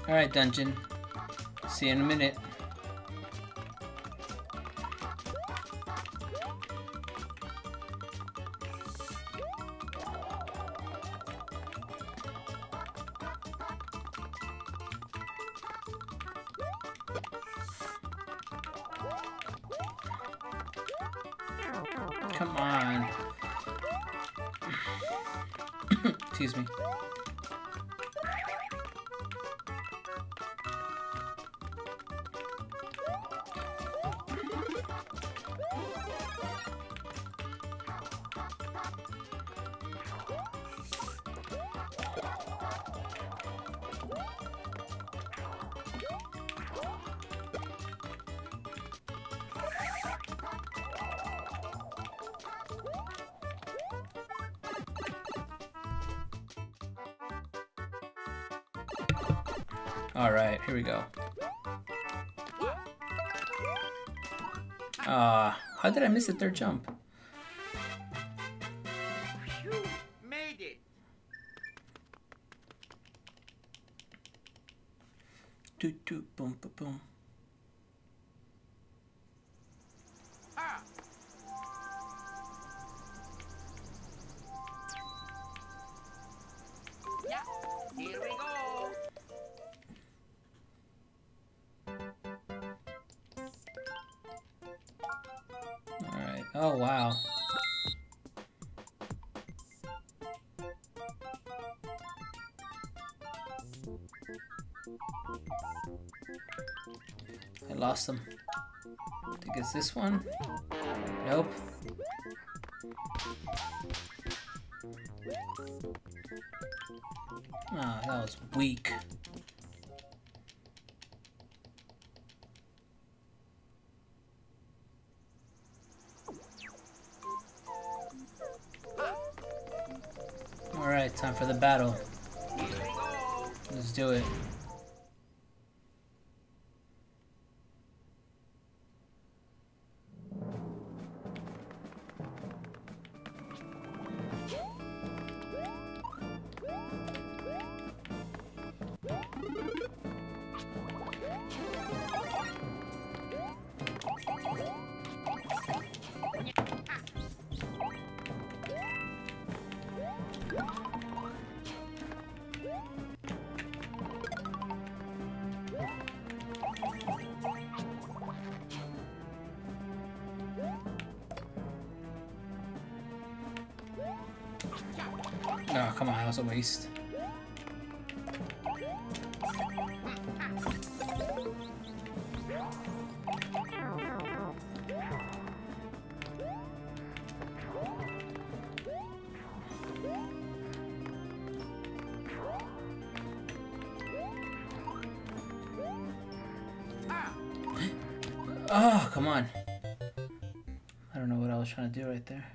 All right, dungeon. See you in a minute. Come on. Excuse me. Alright, here we go. Ah, uh, how did I miss the third jump? You made it. Do do boom boom boom. Ah. Yeah, here we go. Oh, wow. I lost them. I think it's this one. Nope. Ah, oh, that was weak. Alright, time for the battle. Let's do it. Oh, come on, that was a waste. Oh, come on. I don't know what I was trying to do right there.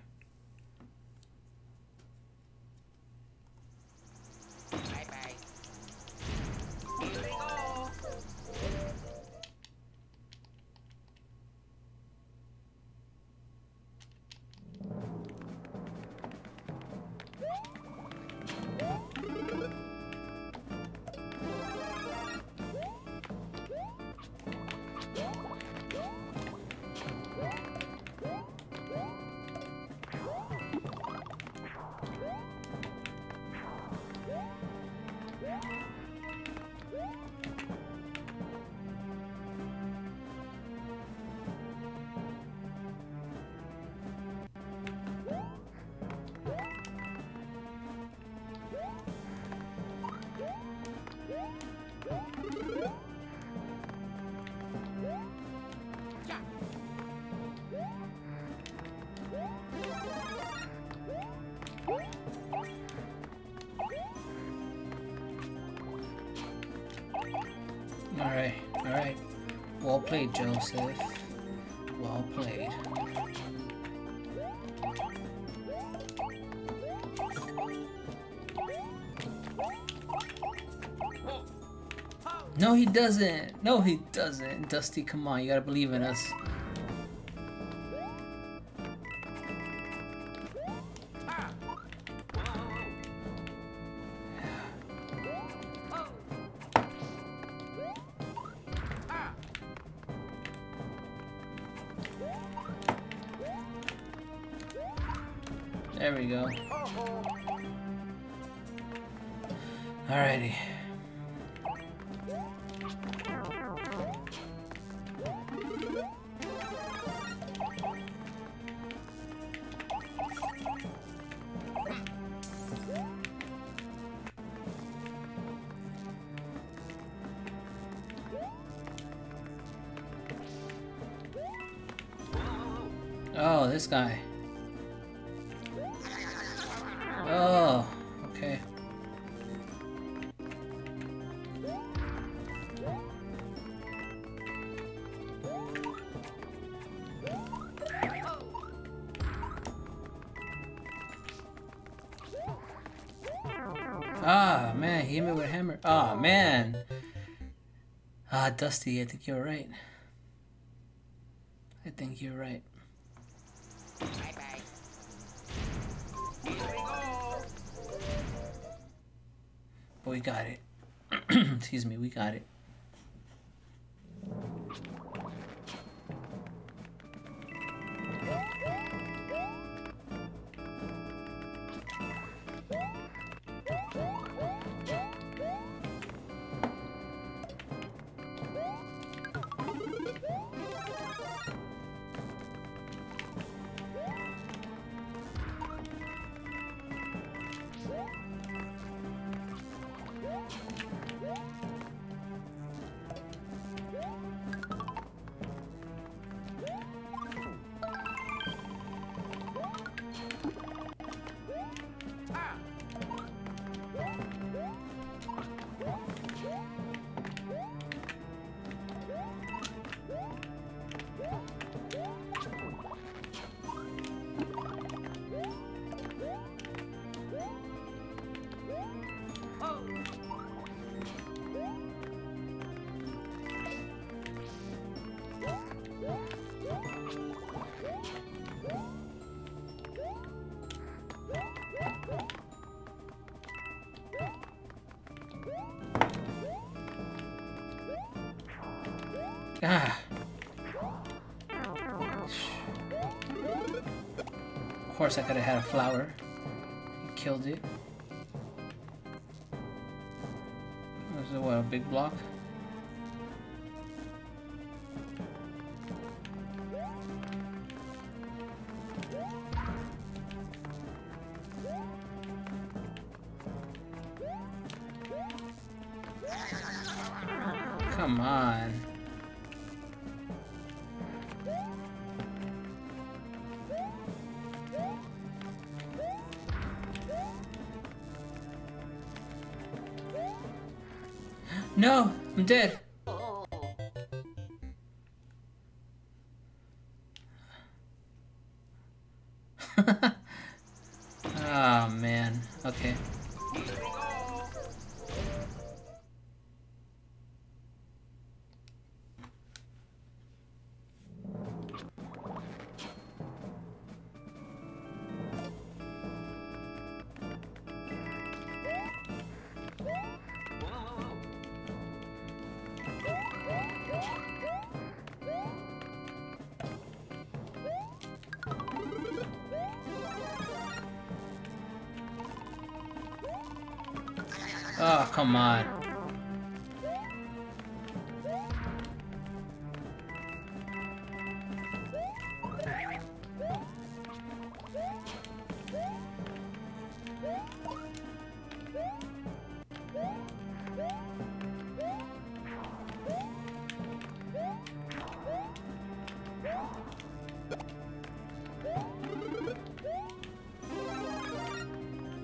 Alright, alright. Well played, Joseph. Well played. No, he doesn't. No, he doesn't. Dusty, come on. You gotta believe in us. There we go. Alrighty. Oh, this guy. Oh, okay. Ah, man, he hit me with a hammer. Ah, man. Ah, Dusty, I think you're right. I think you're right. But we got it. Excuse me, we got it. Ah. Of course I could have had a flower. He killed it. Was it what, a big block? Come on. No, I'm dead. Ah, oh, man. Okay. Oh, come on.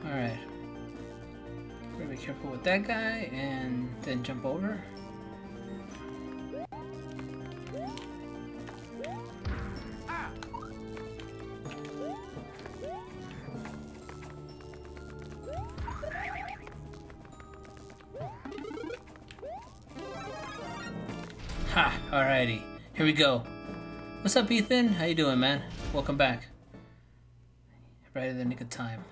All right. Be careful with that guy and then jump over. Ah. Ha! Alrighty, here we go. What's up, Ethan? How you doing, man? Welcome back. Right at the nick of time.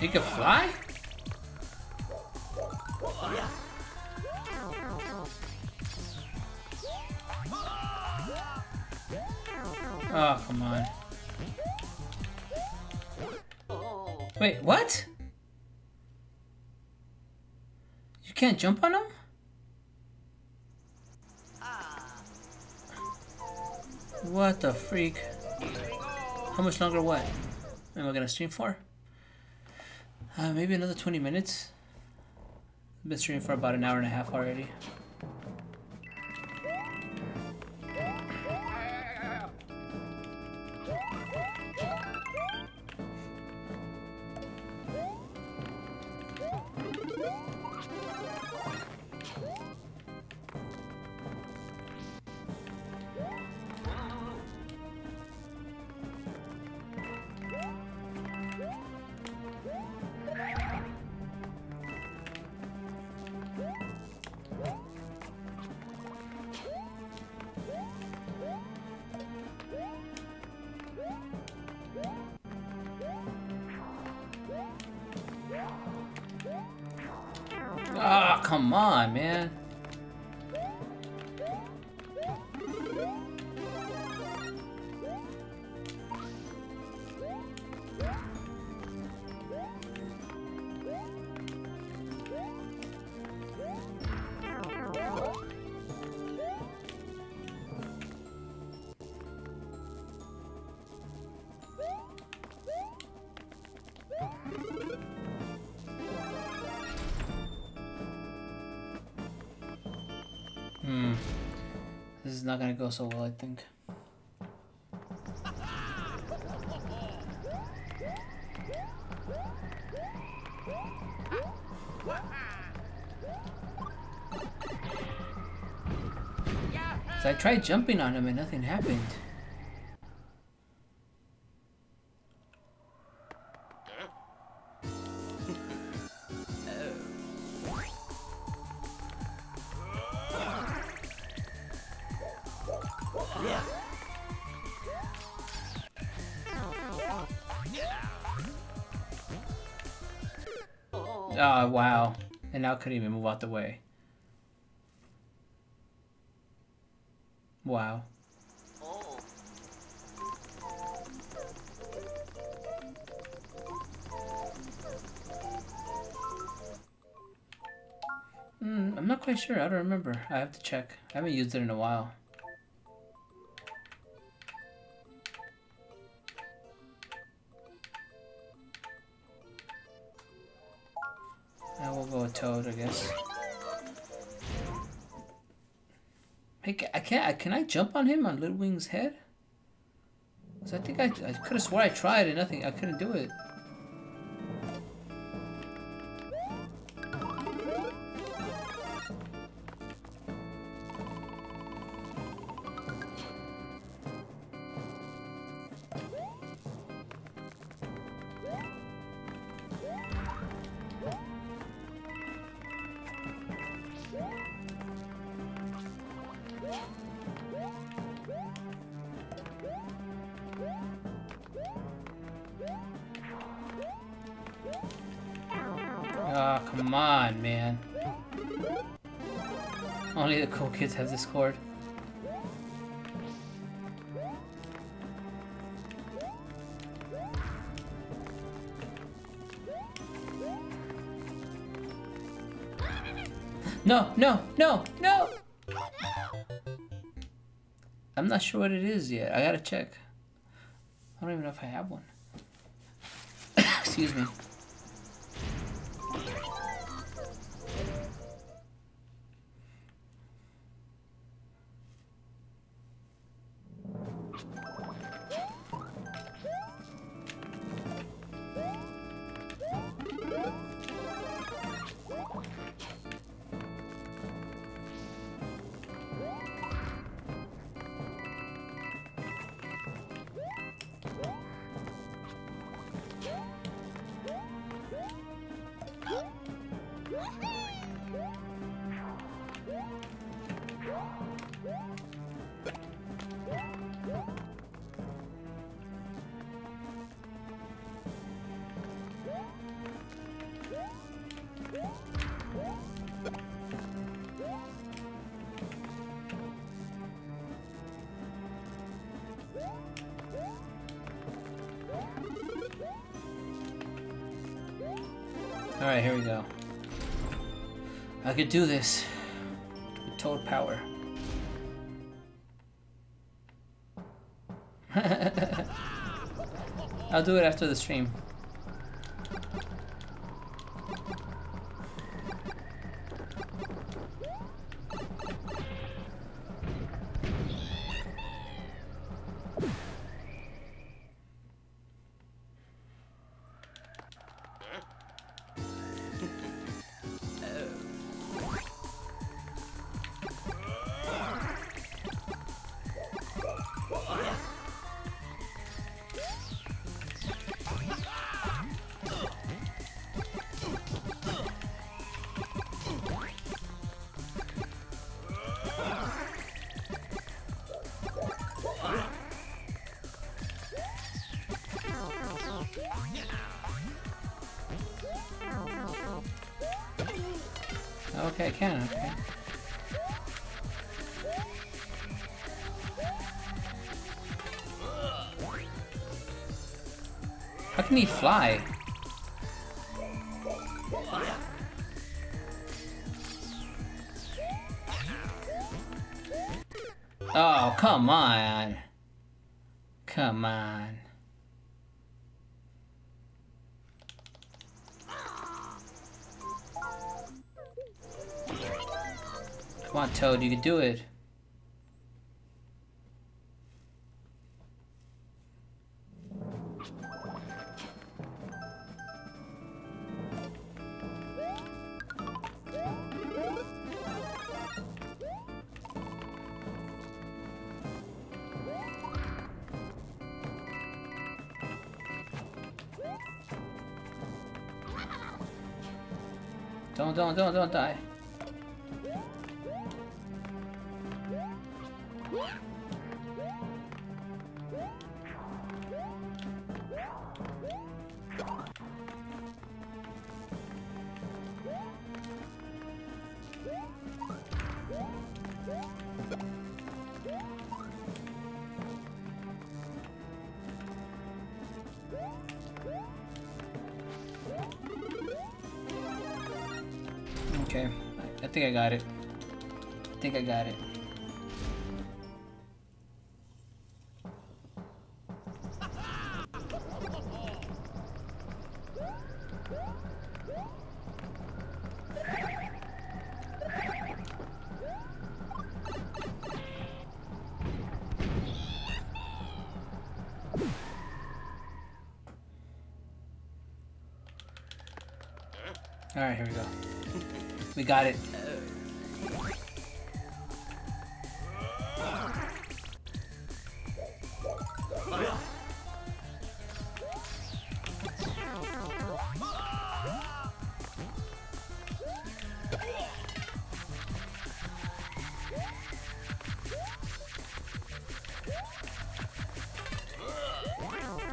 He can fly? Oh, come on. Wait, what? You can't jump on him? What the freak? How much longer what? Am I gonna stream for? Uh, maybe another twenty minutes? I've been streaming for about an hour and a half already. Ah, oh, come on, man. Hmm. This is not gonna go so well, I think. So I tried jumping on him and nothing happened. Oh, wow. And now I couldn't even move out the way. Wow. Oh. Mm, I'm not quite sure. I don't remember. I have to check. I haven't used it in a while. Toad, I guess. Hey, I can't. Can I jump on him on Little Wing's head? Cause I think I, I could have swore I tried and nothing. I couldn't do it. Ah, oh, come on, man. Only the cool kids have this chord. No, no, no, no! I'm not sure what it is yet. I gotta check. I don't even know if I have one. Excuse me. Alright, here we go. I could do this with Toad power. I'll do it after the stream. Okay, I can, okay. How can he fly? Oh, come on. Come on. Come on, Toad, you can do it. Don't, don't, don't, don't die. Okay, I think I got it. I think I got it. All right, here we go. We got it.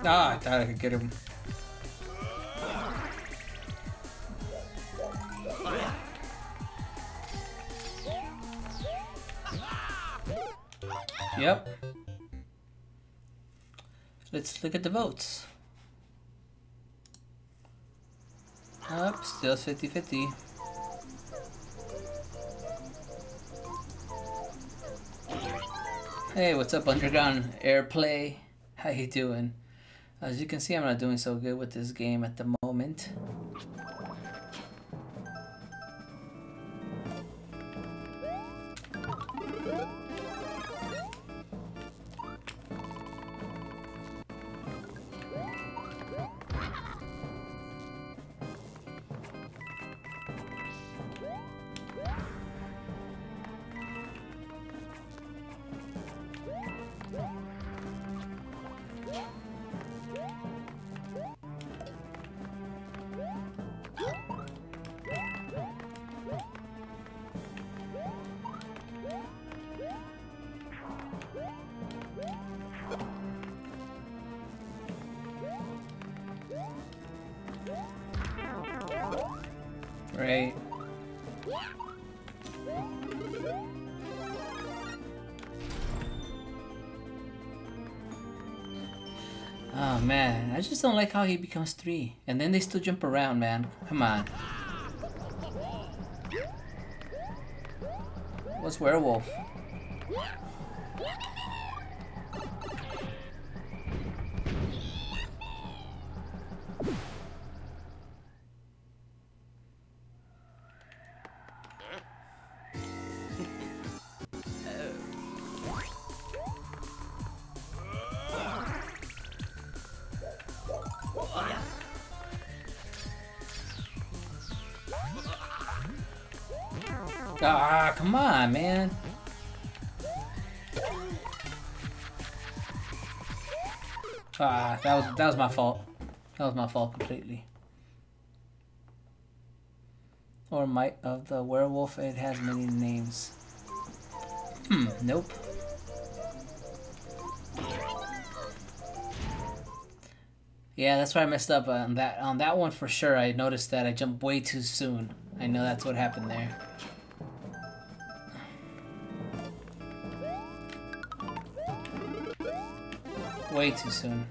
Ah, I thought I could get him. Yep. Let's look at the votes. Up, still fifty fifty. Hey, what's up, Underground Airplay? How you doing? As you can see, I'm not doing so good with this game at the moment. Right. Oh man, I just don't like how he becomes three. And then they still jump around, man. Come on. was werewolf. Ah, come on, man. Ah, that was that was my fault. That was my fault completely. Or might of the werewolf, it has many names. Hmm, nope. Yeah, that's why I messed up on that on that one for sure. I noticed that I jumped way too soon. I know that's what happened there. Way too soon.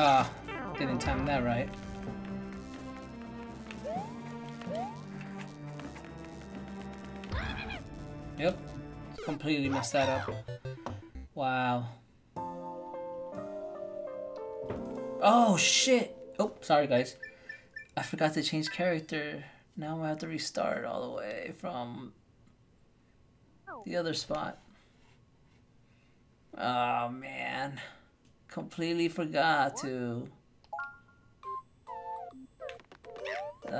Ah, oh, didn't time that right. Yep, completely messed that up. Wow. Oh shit! Oh, sorry guys. I forgot to change character. Now I have to restart all the way from the other spot. Oh man. Completely forgot to. Oh,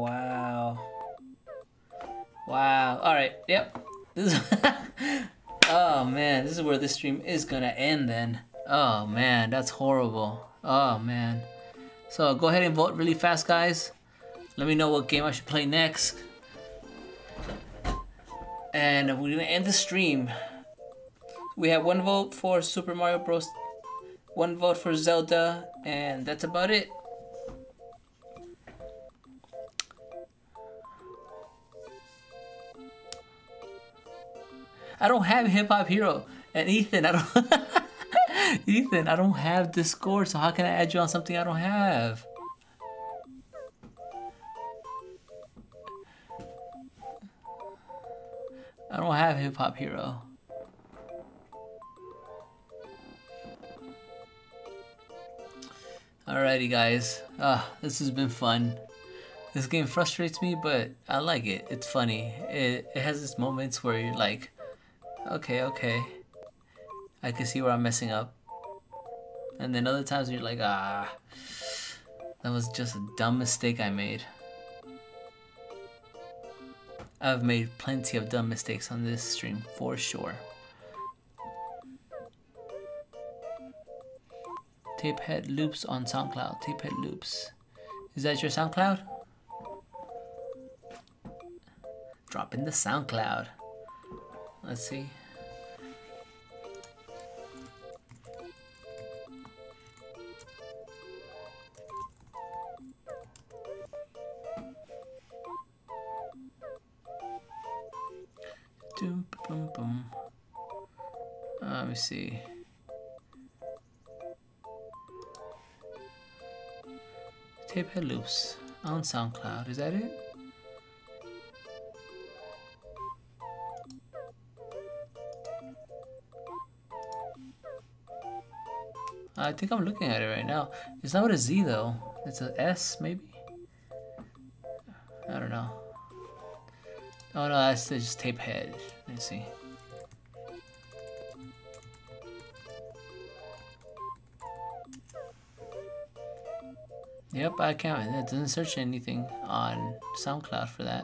wow. Wow. Alright, yep. This is oh, man. This is where this stream is gonna end then. Oh, man. That's horrible. Oh, man. So, go ahead and vote really fast, guys. Let me know what game I should play next. And we're gonna end the stream. We have one vote for Super Mario Bros. One vote for Zelda, and that's about it. I don't have Hip Hop Hero, and Ethan, I don't. Ethan, I don't have Discord, so how can I add you on something I don't have? I don't have Hip Hop Hero. Alrighty guys, uh, this has been fun. This game frustrates me, but I like it. It's funny. It, it has its moments where you're like, okay, okay. I can see where I'm messing up. And then other times you're like, ah, that was just a dumb mistake I made. I've made plenty of dumb mistakes on this stream, for sure. Tapehead Loops on SoundCloud. Tapehead Loops. Is that your SoundCloud? Drop in the SoundCloud. Let's see. Doom, boom, boom. Let me see. Tapehead Loops on SoundCloud, is that it? I think I'm looking at it right now. It's not a Z though, it's an S maybe? I don't know. Oh no, that's just Tapehead. Let me see. Yep, I can't. It doesn't search anything on SoundCloud for that.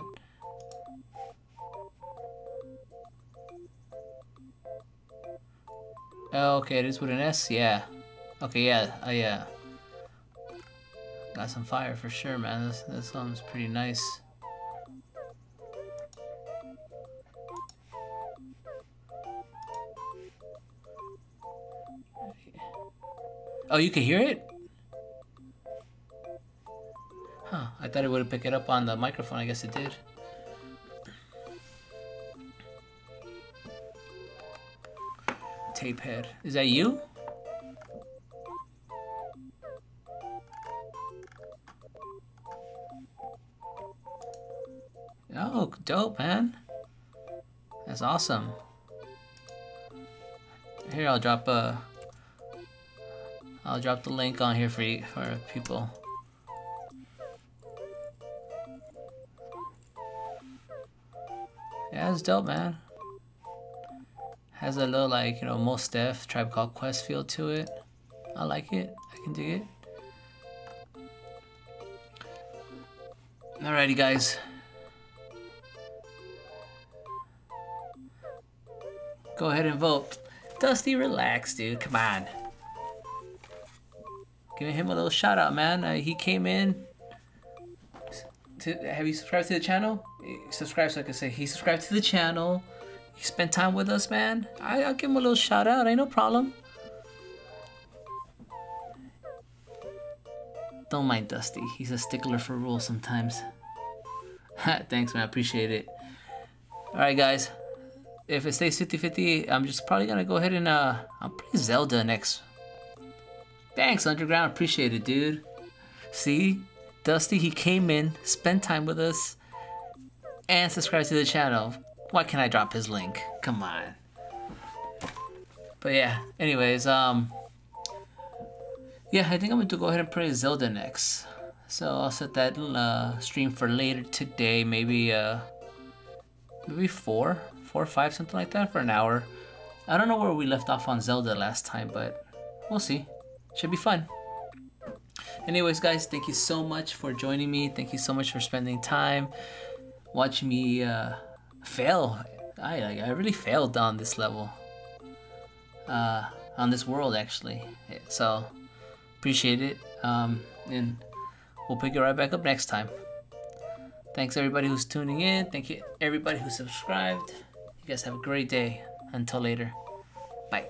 Oh, okay, it is with an S. Yeah. Okay, yeah, uh, yeah. Got some fire for sure, man. This this song's pretty nice. Oh, you can hear it? Huh, I thought it would pick it up on the microphone. I guess it did. Tape head. Is that you? Oh, dope, man. That's awesome. Here, I'll drop a... I'll drop the link on here for you, for people. Yeah, it's dope, man. Has a little, like, you know, Most Def, Tribe Called Quest feel to it. I like it. I can dig it. Alrighty, guys. Go ahead and vote. Dusty, relax, dude. Come on. Give him a little shout out, man. Uh, he came in. To, have you subscribed to the channel? Subscribe so I can say he subscribed to the channel. He spent time with us, man. I, I'll give him a little shout out. Ain't no problem. Don't mind Dusty. He's a stickler for rules sometimes. Thanks, man. I appreciate it. All right, guys. If it stays fifty fifty, I'm just probably gonna go ahead and uh, I'll play Zelda next. Thanks, Underground, appreciate it, dude. See, Dusty, he came in, spent time with us, and subscribed to the channel. Why can't I drop his link? Come on. But yeah, anyways, um, yeah, I think I'm gonna go ahead and play Zelda next. So I'll set that uh, stream for later today, maybe uh, maybe four. Four or five, something like that, for an hour. I don't know where we left off on Zelda last time, but we'll see. Should be fun. Anyways, guys, thank you so much for joining me. Thank you so much for spending time watching me uh, fail. I like, I really failed on this level, uh, on this world actually. So appreciate it, um, and we'll pick it right back up next time. Thanks everybody who's tuning in. Thank you everybody who subscribed. You guys have a great day. Until later. Bye.